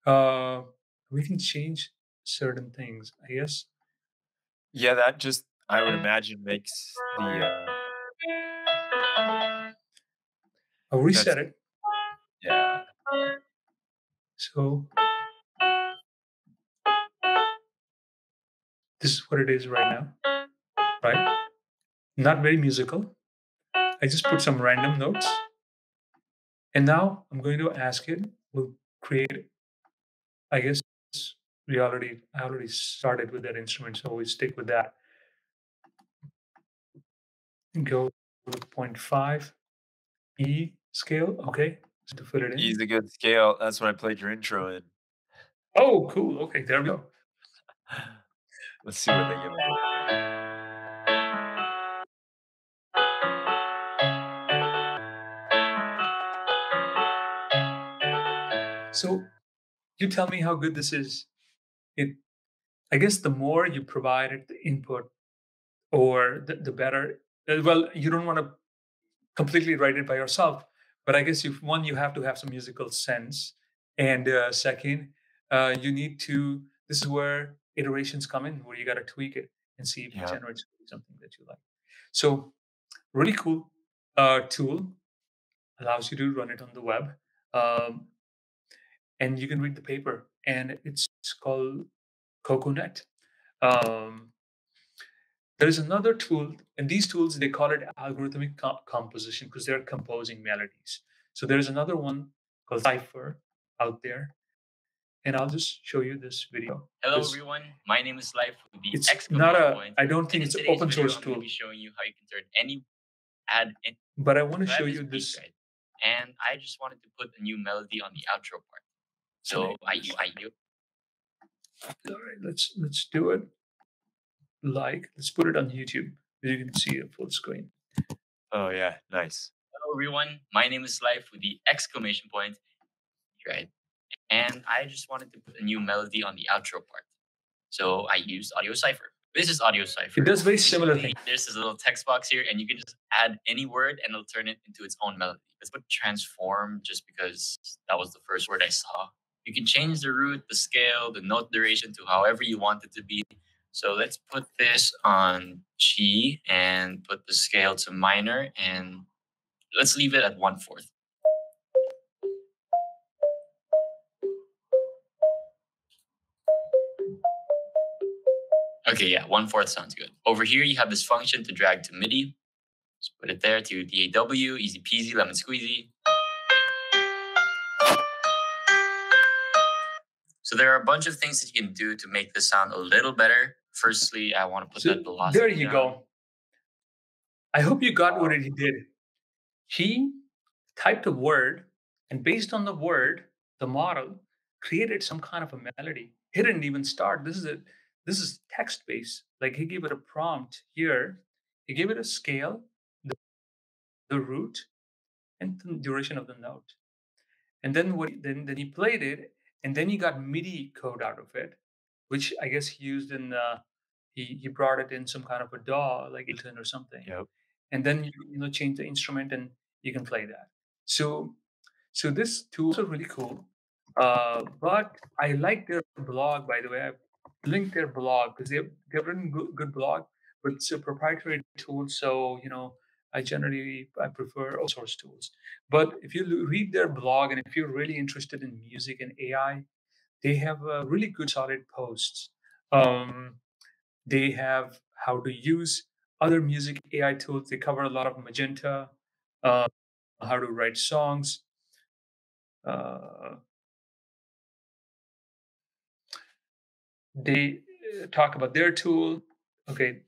Uh, we can change certain things, I guess. Yeah, that just, I would imagine, makes the... Uh... I'll reset That's, it. Yeah. So this is what it is right now, right? Not very musical. I just put some random notes. And now I'm going to ask it, we'll create, I guess we already, I already started with that instrument, so we stick with that. Go with zero point five. E scale, okay. Just to fill it in. E's a good scale. That's what I played your intro in. Oh, cool. Okay, there we go. Let's see what they give me. So, you tell me how good this is. It, I guess, the more you provided the input, or the, the better. Well, you don't want to completely write it by yourself, but I guess if one, you have to have some musical sense, and uh, second, uh, you need to. This is where iterations come in, where you got to tweak it and see if yeah. it generates something that you like. So, really cool uh, tool, allows you to run it on the web, um, and you can read the paper, and it's, it's called CocoNet. Um, There is another tool, and these tools, they call it algorithmic comp composition because they're composing melodies. So there's another one called Cipher out there, and I'll just show you this video. Hello, this, everyone. My name is Life with the It's X not a. Point. I don't think and it's an open source tool. I'm going to be showing you how you can turn any ad in. But I want to show you this. Right? And I just wanted to put a new melody on the outro part. So I do. I do. All right, let's let's do it. Like, let's put it on YouTube so you can see it full screen. Oh yeah, nice. Hello everyone, my name is Life with the exclamation point, right? And I just wanted to put a new melody on the outro part. So I used Audio Cipher. This is Audio Cipher. It does very similar things. There's this little text box here, and you can just add any word and it'll turn it into its own melody. Let's put transform just because that was the first word I saw. You can change the root, the scale, the note duration to however you want it to be. So let's put this on G and put the scale to minor, and let's leave it at one fourth. Okay, yeah, one fourth sounds good. Over here, you have this function to drag to MIDI. Let's put it there to D A W, easy peasy, lemon squeezy. So there are a bunch of things that you can do to make this sound a little better. Firstly, I want to put so that velocity There you down. Go. I hope you got what he did. He typed a word, and based on the word, the model created some kind of a melody. He didn't even start. This is a, this is text-based. Like, he gave it a prompt here. He gave it a scale, the, the root, and the duration of the note. And then what? Then then he played it, and then he got MIDI code out of it, which I guess he used in, uh, he, he brought it in some kind of a D A W, like Elton or something. Yep. And then, you, you know, change the instrument and you can play that. So, so this tool is really cool. Uh, but I like their blog, by the way. I've linked their blog because they've, they've written good, good blog, but it's a proprietary tool. So, you know, I generally I prefer open source tools. But if you read their blog and if you're really interested in music and A I, they have uh, really good solid posts. Um, they have how to use other music A I tools. They cover a lot of Magenta, uh, how to write songs. Uh, they talk about their tool. Okay.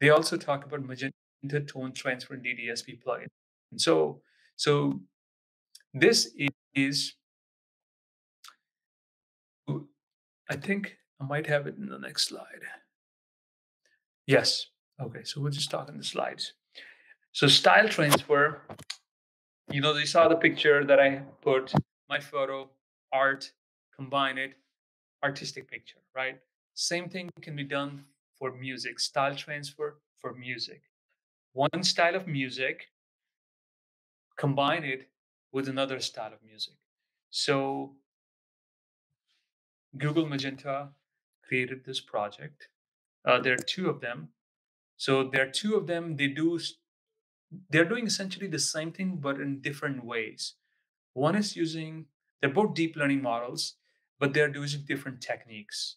They also talk about Magenta Tone Transfer and D D S P plugin. And so, so this is, I think I might have it in the next slide. Yes. Okay. So we'll just talk on the slides. So style transfer, you know, they saw the picture that I put, my photo, art, combine it, artistic picture, right? Same thing can be done for music, style transfer for music. One style of music, combine it with another style of music. So Google Magenta created this project. Uh, there are two of them. So there are two of them. They do, they're doing essentially the same thing, but in different ways. One is using, they're both deep learning models, but they're using different techniques.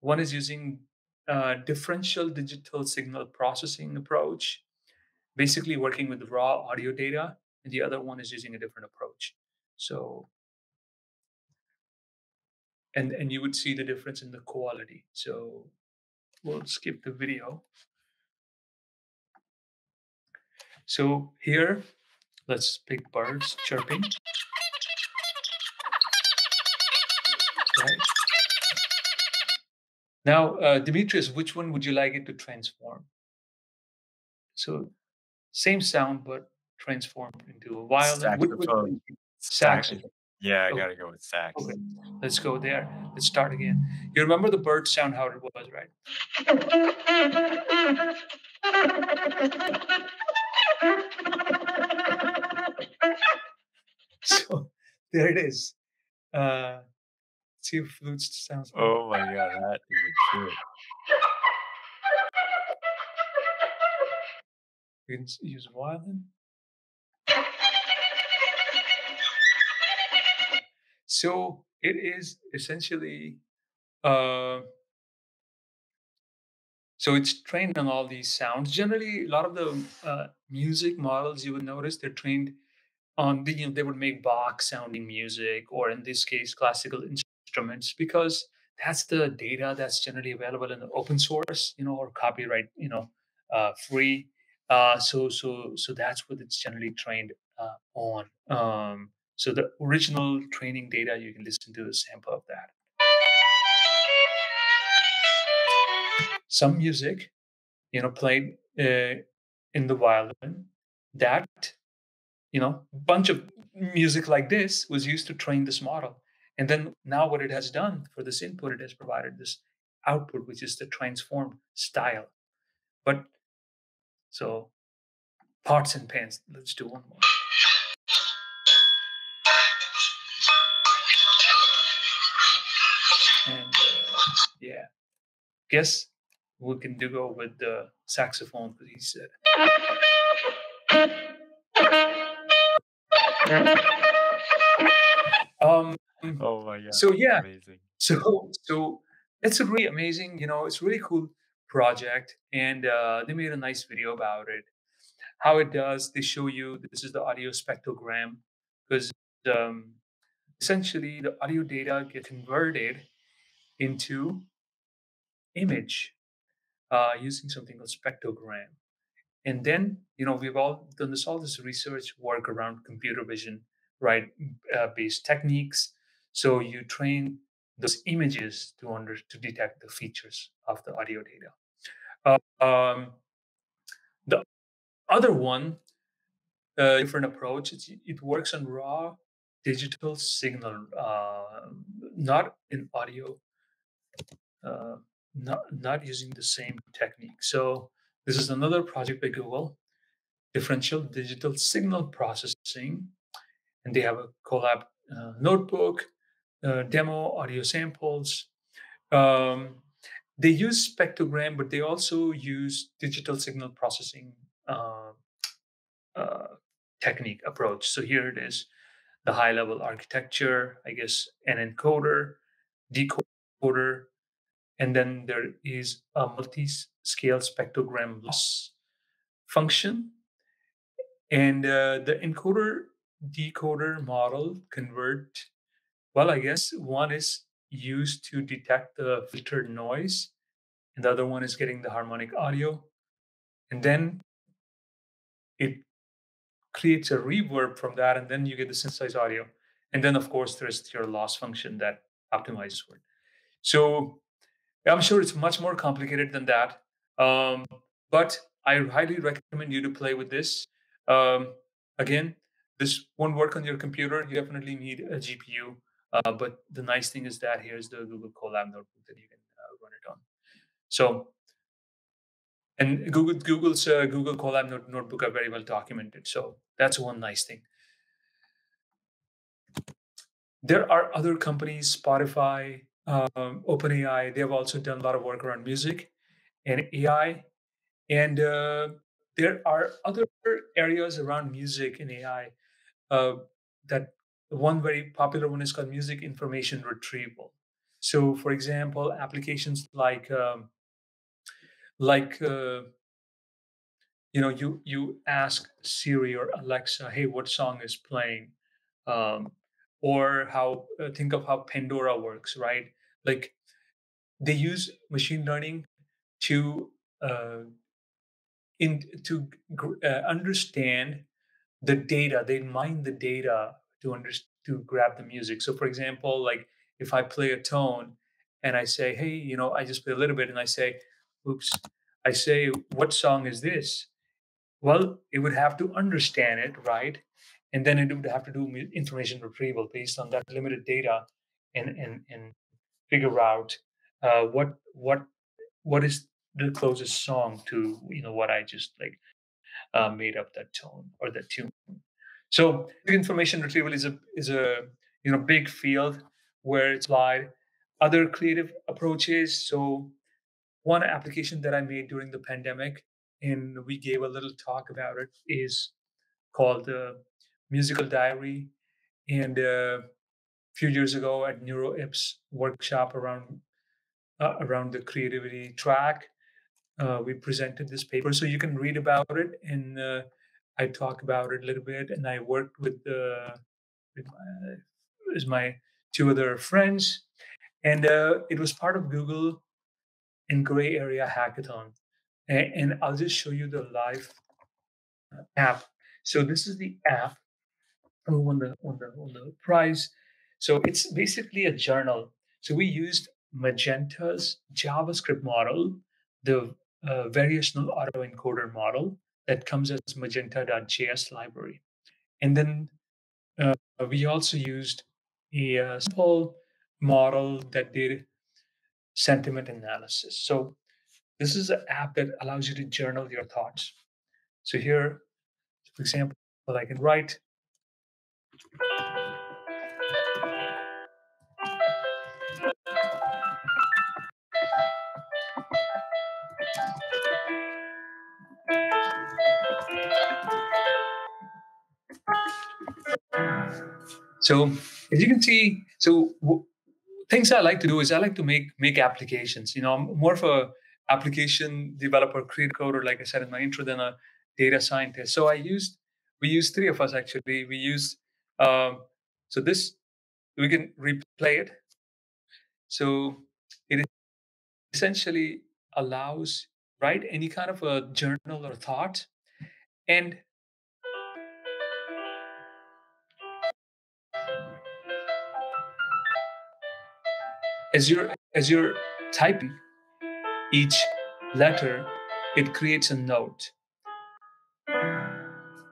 One is using uh, differential digital signal processing approach, basically working with raw audio data, and the other one is using a different approach. So, and, and you would see the difference in the quality. So we'll skip the video. So here, let's pick birds chirping. Right. Now, uh, Demetrios, which one would you like it to transform? So same sound, but transformed into a violin. Saxophone. Saxophone. Yeah, I okay. gotta go with sax. Okay. Let's go there. Let's start again. You remember the bird sound, how it was, right? So there it is. Uh, see if flute sounds. Oh my God, that is true. You can use violin. So it is essentially, uh, so it's trained on all these sounds. Generally, a lot of the uh, music models you would notice they're trained on, the, you know, they would make Bach sounding music, or in this case, classical instruments, because that's the data that's generally available in the open source, you know, or copyright, you know, uh, free. Uh, so, so, so that's what it's generally trained uh, on. Um, so the original training data, you can listen to the sample of that. Some music, you know, played uh, in the violin, that, you know, bunch of music like this was used to train this model. And then now what it has done for this input, it has provided this output, which is the transformed style. But so pots and pans, let's do one more. And uh, yeah, guess we can do go with the saxophone, because he said. Um, oh my God. So yeah, amazing. So, so it's a really amazing, you know, it's really cool project, and uh, they made a nice video about it. How it does, they show you, this is the audio spectrogram, because um, essentially the audio data get converted into image uh, using something called spectrogram. And then, you know, we've all done this, all this research work around computer vision, right, uh, based techniques. So you train those images to under to detect the features of the audio data. Uh, um, the other one, uh, different approach, it's, it works on raw digital signal, uh, not in audio, uh, not, not using the same technique. So this is another project by Google, differential digital signal processing. And they have a Colab uh, notebook, uh, demo, audio samples. Um, They use spectrogram, but they also use digital signal processing uh, technique approach. So here it is, the high level architecture, I guess, an encoder, decoder, and then there is a multi-scale spectrogram loss function. And uh, the encoder decoder model convert, well, I guess one is used to detect the filtered noise, and the other one is getting the harmonic audio. And then it creates a reverb from that, and then you get the synthesized audio. And then, of course, there's your loss function that optimizes for it. So I'm sure it's much more complicated than that. Um, but I highly recommend you to play with this. Um, again, this won't work on your computer. You definitely need a G P U. Uh, but the nice thing is that here's the Google Colab notebook that you can uh, run it on. So, and Google Google's uh, Google Colab note, notebook are very well documented. So that's one nice thing. There are other companies, Spotify, um, OpenAI. They have also done a lot of work around music and A I. And uh, there are other areas around music and A I uh, that one very popular one is called music information retrieval. So, for example, applications like um, like uh, you know, you you ask Siri or Alexa, hey, what song is playing, um, or how uh, think of how Pandora works, right? Like they use machine learning to uh, in to uh, understand the data. They mine the data to understand, to grab the music. So, for example, like if I play a tone and I say, hey, you know, I just play a little bit and I say, oops, I say, what song is this? Well, it would have to understand it, right? And then it would have to do information retrieval based on that limited data and and, and figure out uh, what what what is the closest song to, you know, what I just like uh, made up that tone or that tune. So information retrieval is a is a you know big field where it's applied. Other creative approaches. So one application that I made during the pandemic, and we gave a little talk about it, is called uh, Musical Diary. And uh, a few years ago at NeuroIPS workshop around uh, around the creativity track, uh, we presented this paper. So you can read about it, and uh, I talk about it a little bit. And I worked with the uh, with my, with my two other friends, and uh, it was part of Google and Gray Area Hackathon. And, and I'll just show you the live app. So this is the app. I won the won the won the prize. So it's basically a journal. So we used Magenta's JavaScript model, the uh, Variational Auto Encoder model that comes as Magenta dot J S library, and then uh, we also used a uh, simple model that did sentiment analysis. So this is an app that allows you to journal your thoughts. So here, for example, I can write, so as you can see, so things I like to do is I like to make make applications. You know, I'm more of a application developer, creative coder, like I said in my intro, than a data scientist. So I used, we used three of us actually. We used, um, so this, we can replay it. So it essentially allows, right, any kind of a journal or thought. And As you're, as you're typing each letter, it creates a note.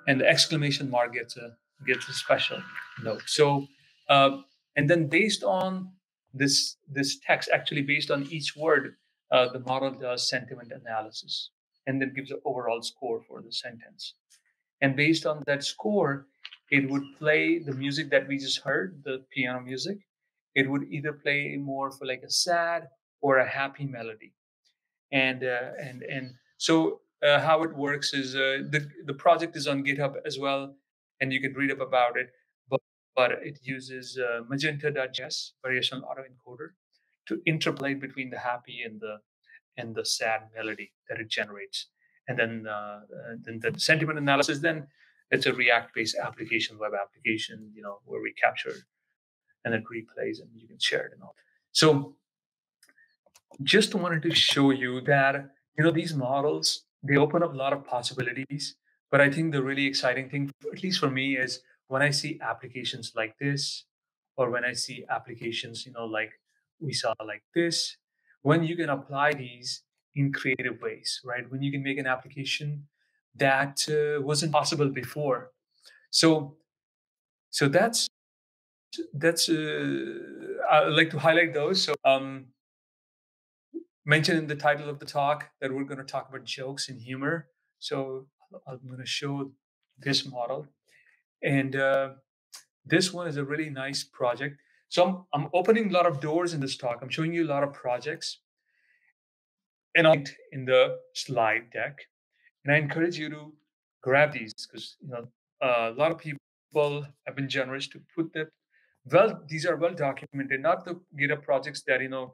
And the exclamation mark gets a, gets a special note. So, uh, and then based on this, this text, actually based on each word, uh, the model does sentiment analysis and then gives an overall score for the sentence. And based on that score, it would play the music that we just heard, the piano music. It would either play more for like a sad or a happy melody, and uh, and and so uh, how it works is uh, the the project is on GitHub as well. and you can read up about it. But, but it uses uh, Magenta dot J S, Variational Auto Encoder, to interpolate between the happy and the and the sad melody that it generates. And then, uh, then the sentiment analysis, then it's a React-based application, web application, you know, where we capture and it replays and you can share it and all. So just wanted to show you that, you know, these models, they open up a lot of possibilities. But I think the really exciting thing, at least for me, is when I see applications like this, or when I see applications, you know, like we saw like this, when you can apply these in creative ways, right? When you can make an application that uh, wasn't possible before. So, so that's, that's, uh, I'd like to highlight those. So, um, mentioned in the title of the talk that we're going to talk about jokes and humor. So I'm going to show this model. And uh, this one is a really nice project. So I'm, I'm opening a lot of doors in this talk. I'm showing you a lot of projects and I'll in the slide deck. And I encourage you to grab these because, you know, uh, a lot of people have been generous to put them. Well, these are well documented, not the GitHub projects that, you know,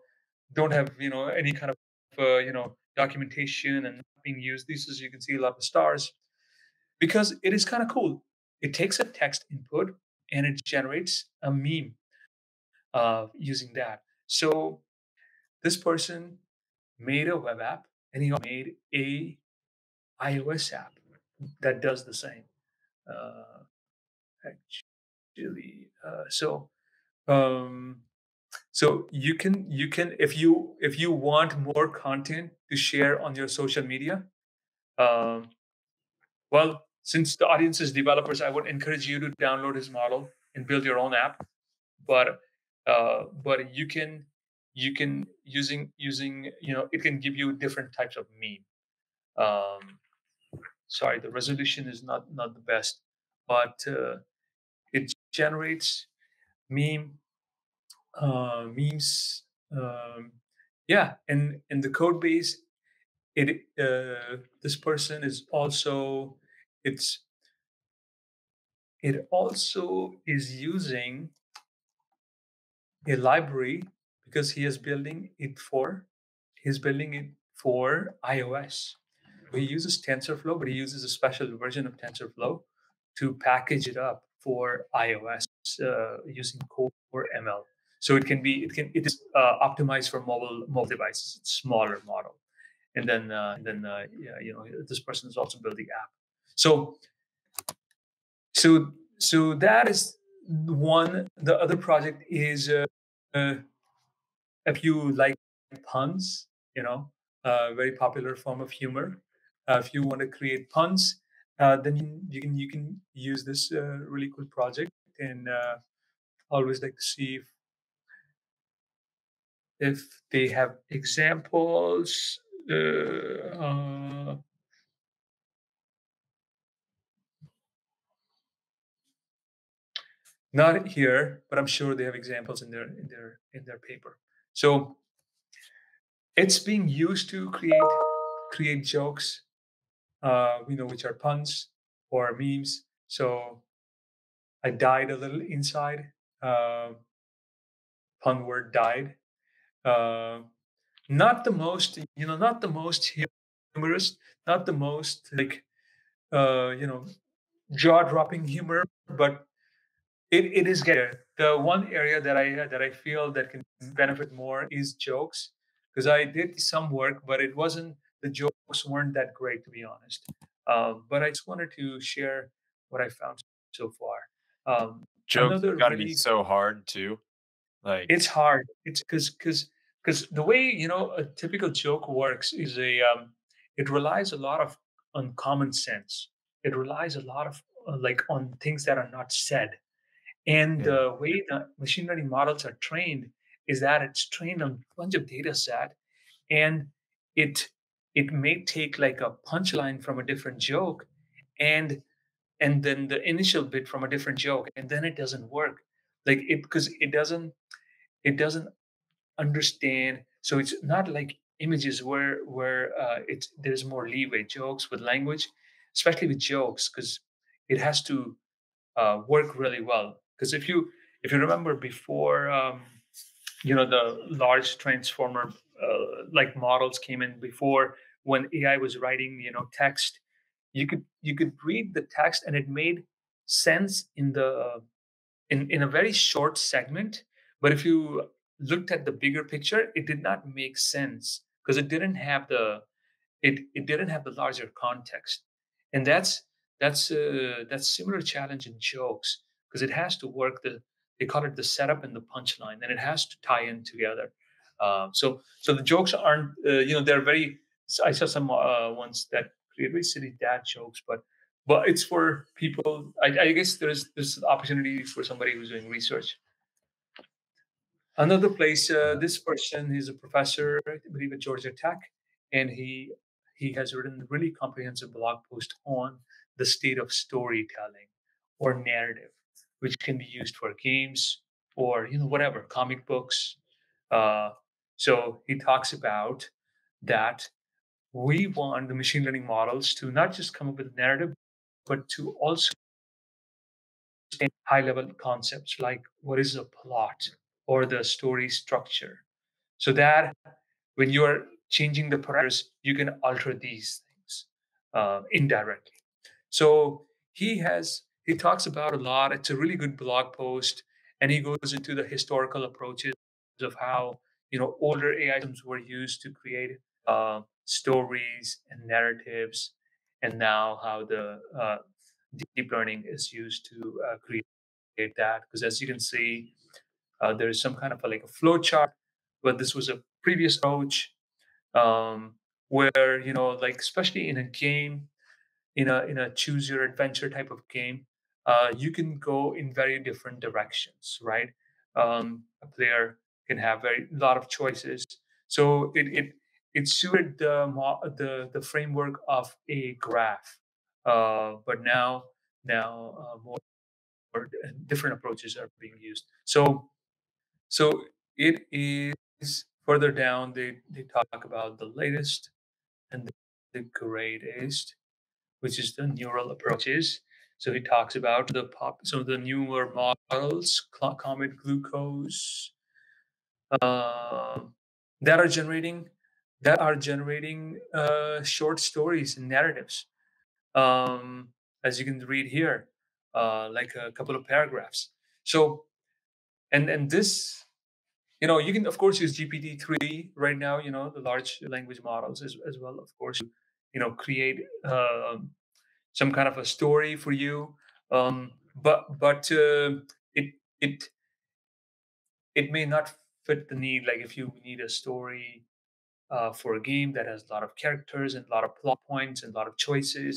don't have, you know, any kind of, uh, you know, documentation and being used. This is, you can see a lot of stars because it is kind of cool. It takes a text input and it generates a meme uh, using that. So this person made a web app and he made a iOS app that does the same. Uh, actually, uh, so, um, So you can, you can, if you, if you want more content to share on your social media, um, well, since the audience is developers, I would encourage you to download his model and build your own app. But, uh, but you can, you can using, using, you know, it can give you different types of meme. Um, sorry, the resolution is not, not the best, but, uh, it generates meme. Uh, memes, um, yeah, and and the code base. It uh, this person is also it's it also is using a library because he is building it for he's building it for iOS. He uses TensorFlow, but he uses a special version of TensorFlow to package it up for iOS uh, using Core M L. So it can be, it can, it is uh, optimized for mobile mobile devices. It's a smaller model, and then uh, then uh, yeah, you know, this person is also building app. So so so that is one. The other project is uh, uh, if you like puns, you know, a uh, very popular form of humor. Uh, if you want to create puns, uh, then you can you can use this uh, really cool project. And uh, always like to see if. If they have examples, uh, uh, not here, but I'm sure they have examples in their in their in their paper. So it's being used to create create jokes, uh, you know, which are puns or memes. So I died a little inside. Uh, pun word died. Uh, not the most, you know, not the most humorous, not the most like, uh, you know, jaw-dropping humor, but it it is getting there. The one area that I that I feel that can benefit more is jokes, because I did some work, but it wasn't the jokes weren't that great, to be honest. Um, but I just wanted to share what I found so far. Um, jokes got to really, be so hard too. Like it's hard. It's because because. Because the way, you know, a typical joke works is a, um, it relies a lot of on common sense. It relies a lot of uh, like on things that are not said. And the uh, way the machine learning models are trained is that it's trained on a bunch of data set, and it it may take like a punchline from a different joke, and and then the initial bit from a different joke, and then it doesn't work, like it because it doesn't it doesn't. understand. So it's not like images where where uh, it's there's more leeway. Jokes with language, especially with jokes, because it has to uh, work really well. Because if you if you remember before, um, you know, the large transformer uh, like models came in before, when A I was writing, you know, text, you could you could read the text and it made sense in the in in a very short segment. But if you looked at the bigger picture, it did not make sense because it didn't have the it it didn't have the larger context. And that's that's uh, that's similar challenge in jokes, because it has to work the they call it the setup and the punchline, and it has to tie in together. Uh, so so the jokes aren't uh, you know they're very. I saw some uh, ones that create very silly dad jokes, but but it's for people. I, I guess there is this opportunity for somebody who's doing research. Another place, uh, this person is a professor, I believe, at Georgia Tech, and he he has written a really comprehensive blog post on the state of storytelling or narrative, which can be used for games or you know whatever, comic books. Uh, so he talks about that we want the machine learning models to not just come up with a narrative, but to also understand high-level concepts like what is a plot or the story structure, so that when you are changing the parameters, you can alter these things uh, indirectly. So he has he talks about a lot. It's a really good blog post, and he goes into the historical approaches of how you know older A I systems were used to create uh, stories and narratives, and now how the uh, deep learning is used to uh, create that. Because as you can see, uh, there is some kind of a, like a flow chart, but this was a previous approach um, where you know, like especially in a game, in a in a choose your adventure type of game, uh, you can go in very different directions, right? Um, a player can have very lot of choices, so it it. It suited the, the the framework of a graph, uh, but now now uh, more, more different approaches are being used. So so it is further down. They they talk about the latest and the greatest, which is the neural approaches. So he talks about the pop some of the newer models, Comet, Glucose, uh, that are generating. that are generating uh, short stories and narratives. Um, as you can read here, uh, like a couple of paragraphs. So, and and this, you know, you can of course use G P T three right now, you know, the large language models as, as well, of course, you know, create uh, some kind of a story for you. Um, but but uh, it, it, it may not fit the need, like if you need a story, Uh, for a game that has a lot of characters and a lot of plot points and a lot of choices,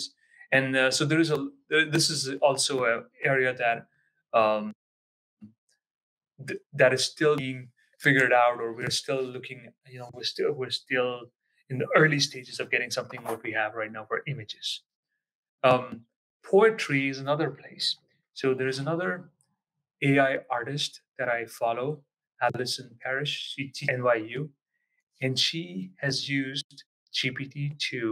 and uh, so there is a. This is also an area that um, th that is still being figured out, or we're still looking. You know, we're still we're still in the early stages of getting something what we have right now for images. Um, poetry is another place. So there is another A I artist that I follow, Alison Parrish. She teaches at N Y U. And she has used G P T two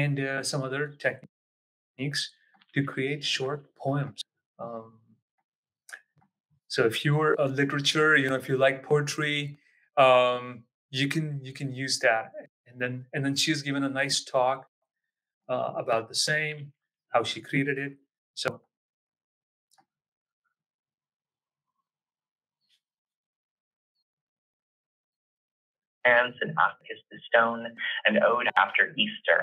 and uh, some other techniques to create short poems. Um, so, if you're a literature, you know, if you like poetry, um, you can you can use that. And then and then she's given a nice talk uh, about the same, how she created it. So. And ask is the stone an ode after Easter.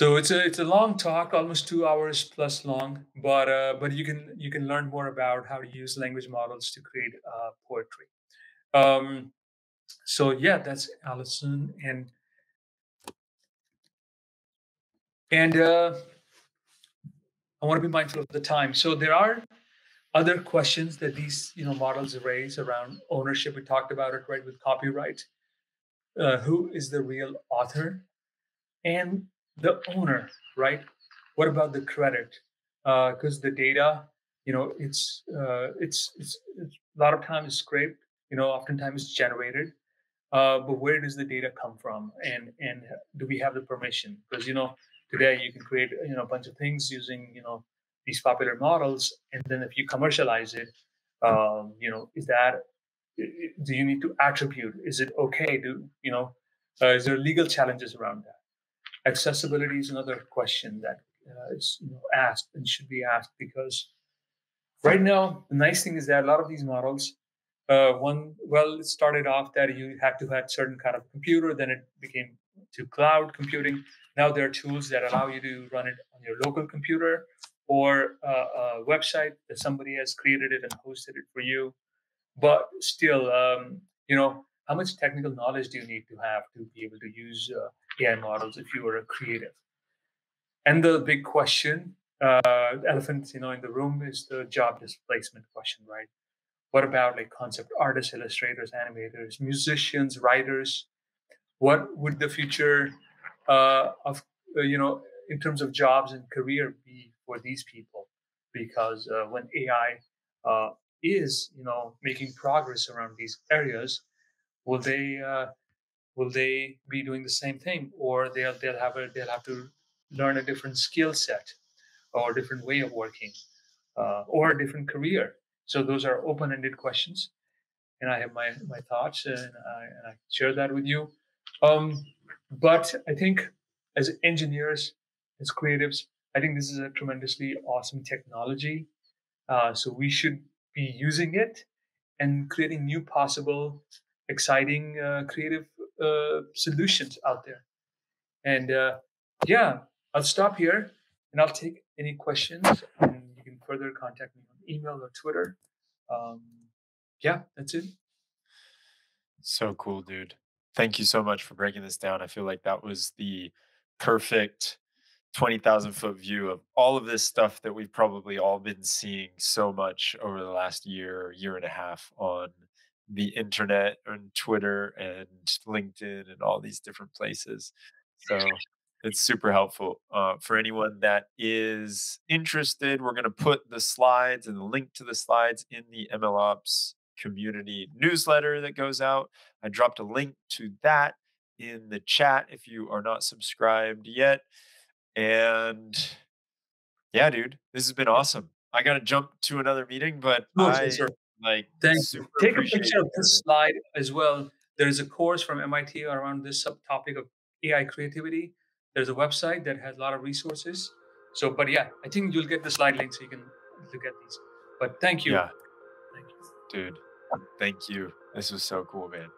So it's a it's a long talk, almost two hours plus long, but uh, but you can you can learn more about how to use language models to create uh, poetry. Um, so yeah, that's Alison, and and uh, I want to be mindful of the time. So there are other questions that these you know models raise around ownership. We talked about it, right, with copyright. Uh, who is the real author and the owner, right? What about the credit? Because uh, the data, you know, it's, uh, it's it's it's a lot of times scraped. You know, oftentimes it's generated. Uh, but where does the data come from? And and do we have the permission? Because you know, today you can create you know a bunch of things using you know these popular models, and then if you commercialize it, um, you know, is that, do you need to attribute? Is it okay? Do you know? Uh, is there legal challenges around that? Accessibility is another question that uh, is you know, asked and should be asked, because right now the nice thing is that a lot of these models, uh, one well, it started off that you had to have certain kind of computer, then it became to cloud computing. Now there are tools that allow you to run it on your local computer or uh, a website that somebody has created it and hosted it for you. But still, um, you know, how much technical knowledge do you need to have to be able to use uh, A I models if you are a creative? And the big question, uh, elephant, you know, in the room is the job displacement question, right? What about like concept artists, illustrators, animators, musicians, writers? What would the future uh, of, uh, you know, in terms of jobs and career be for these people? Because uh, when A I uh, is, you know, making progress around these areas, will they uh, will they be doing the same thing, or they'll they'll have a, they'll have to learn a different skill set, or a different way of working, uh, or a different career? So those are open-ended questions, and I have my my thoughts, and I, and I share that with you. Um, but I think as engineers, as creatives, I think this is a tremendously awesome technology. Uh, so we should be using it and creating new possible, exciting, uh, creative uh, solutions out there. And uh, yeah, I'll stop here and I'll take any questions, and you can further contact me on email or Twitter. Um, yeah, that's it. So cool, dude. Thank you so much for breaking this down. I feel like that was the perfect twenty thousand foot view of all of this stuff that we've probably all been seeing so much over the last year, year and a half on the internet and Twitter and LinkedIn and all these different places. So it's super helpful. Uh, for anyone that is interested, we're going to put the slides and the link to the slides in the MLOps community newsletter that goes out. I dropped a link to that in the chat if you are not subscribed yet. And yeah, dude, this has been awesome. I gotta jump to another meeting, but no, I sure. like thanks. Take a picture of this slide as well. There is a course from M I T around this subtopic of A I creativity. There's a website that has a lot of resources. So, but yeah, I think you'll get the slide link so you can look at these. But thank you, yeah. Thank you, dude. Thank you. This was so cool, man.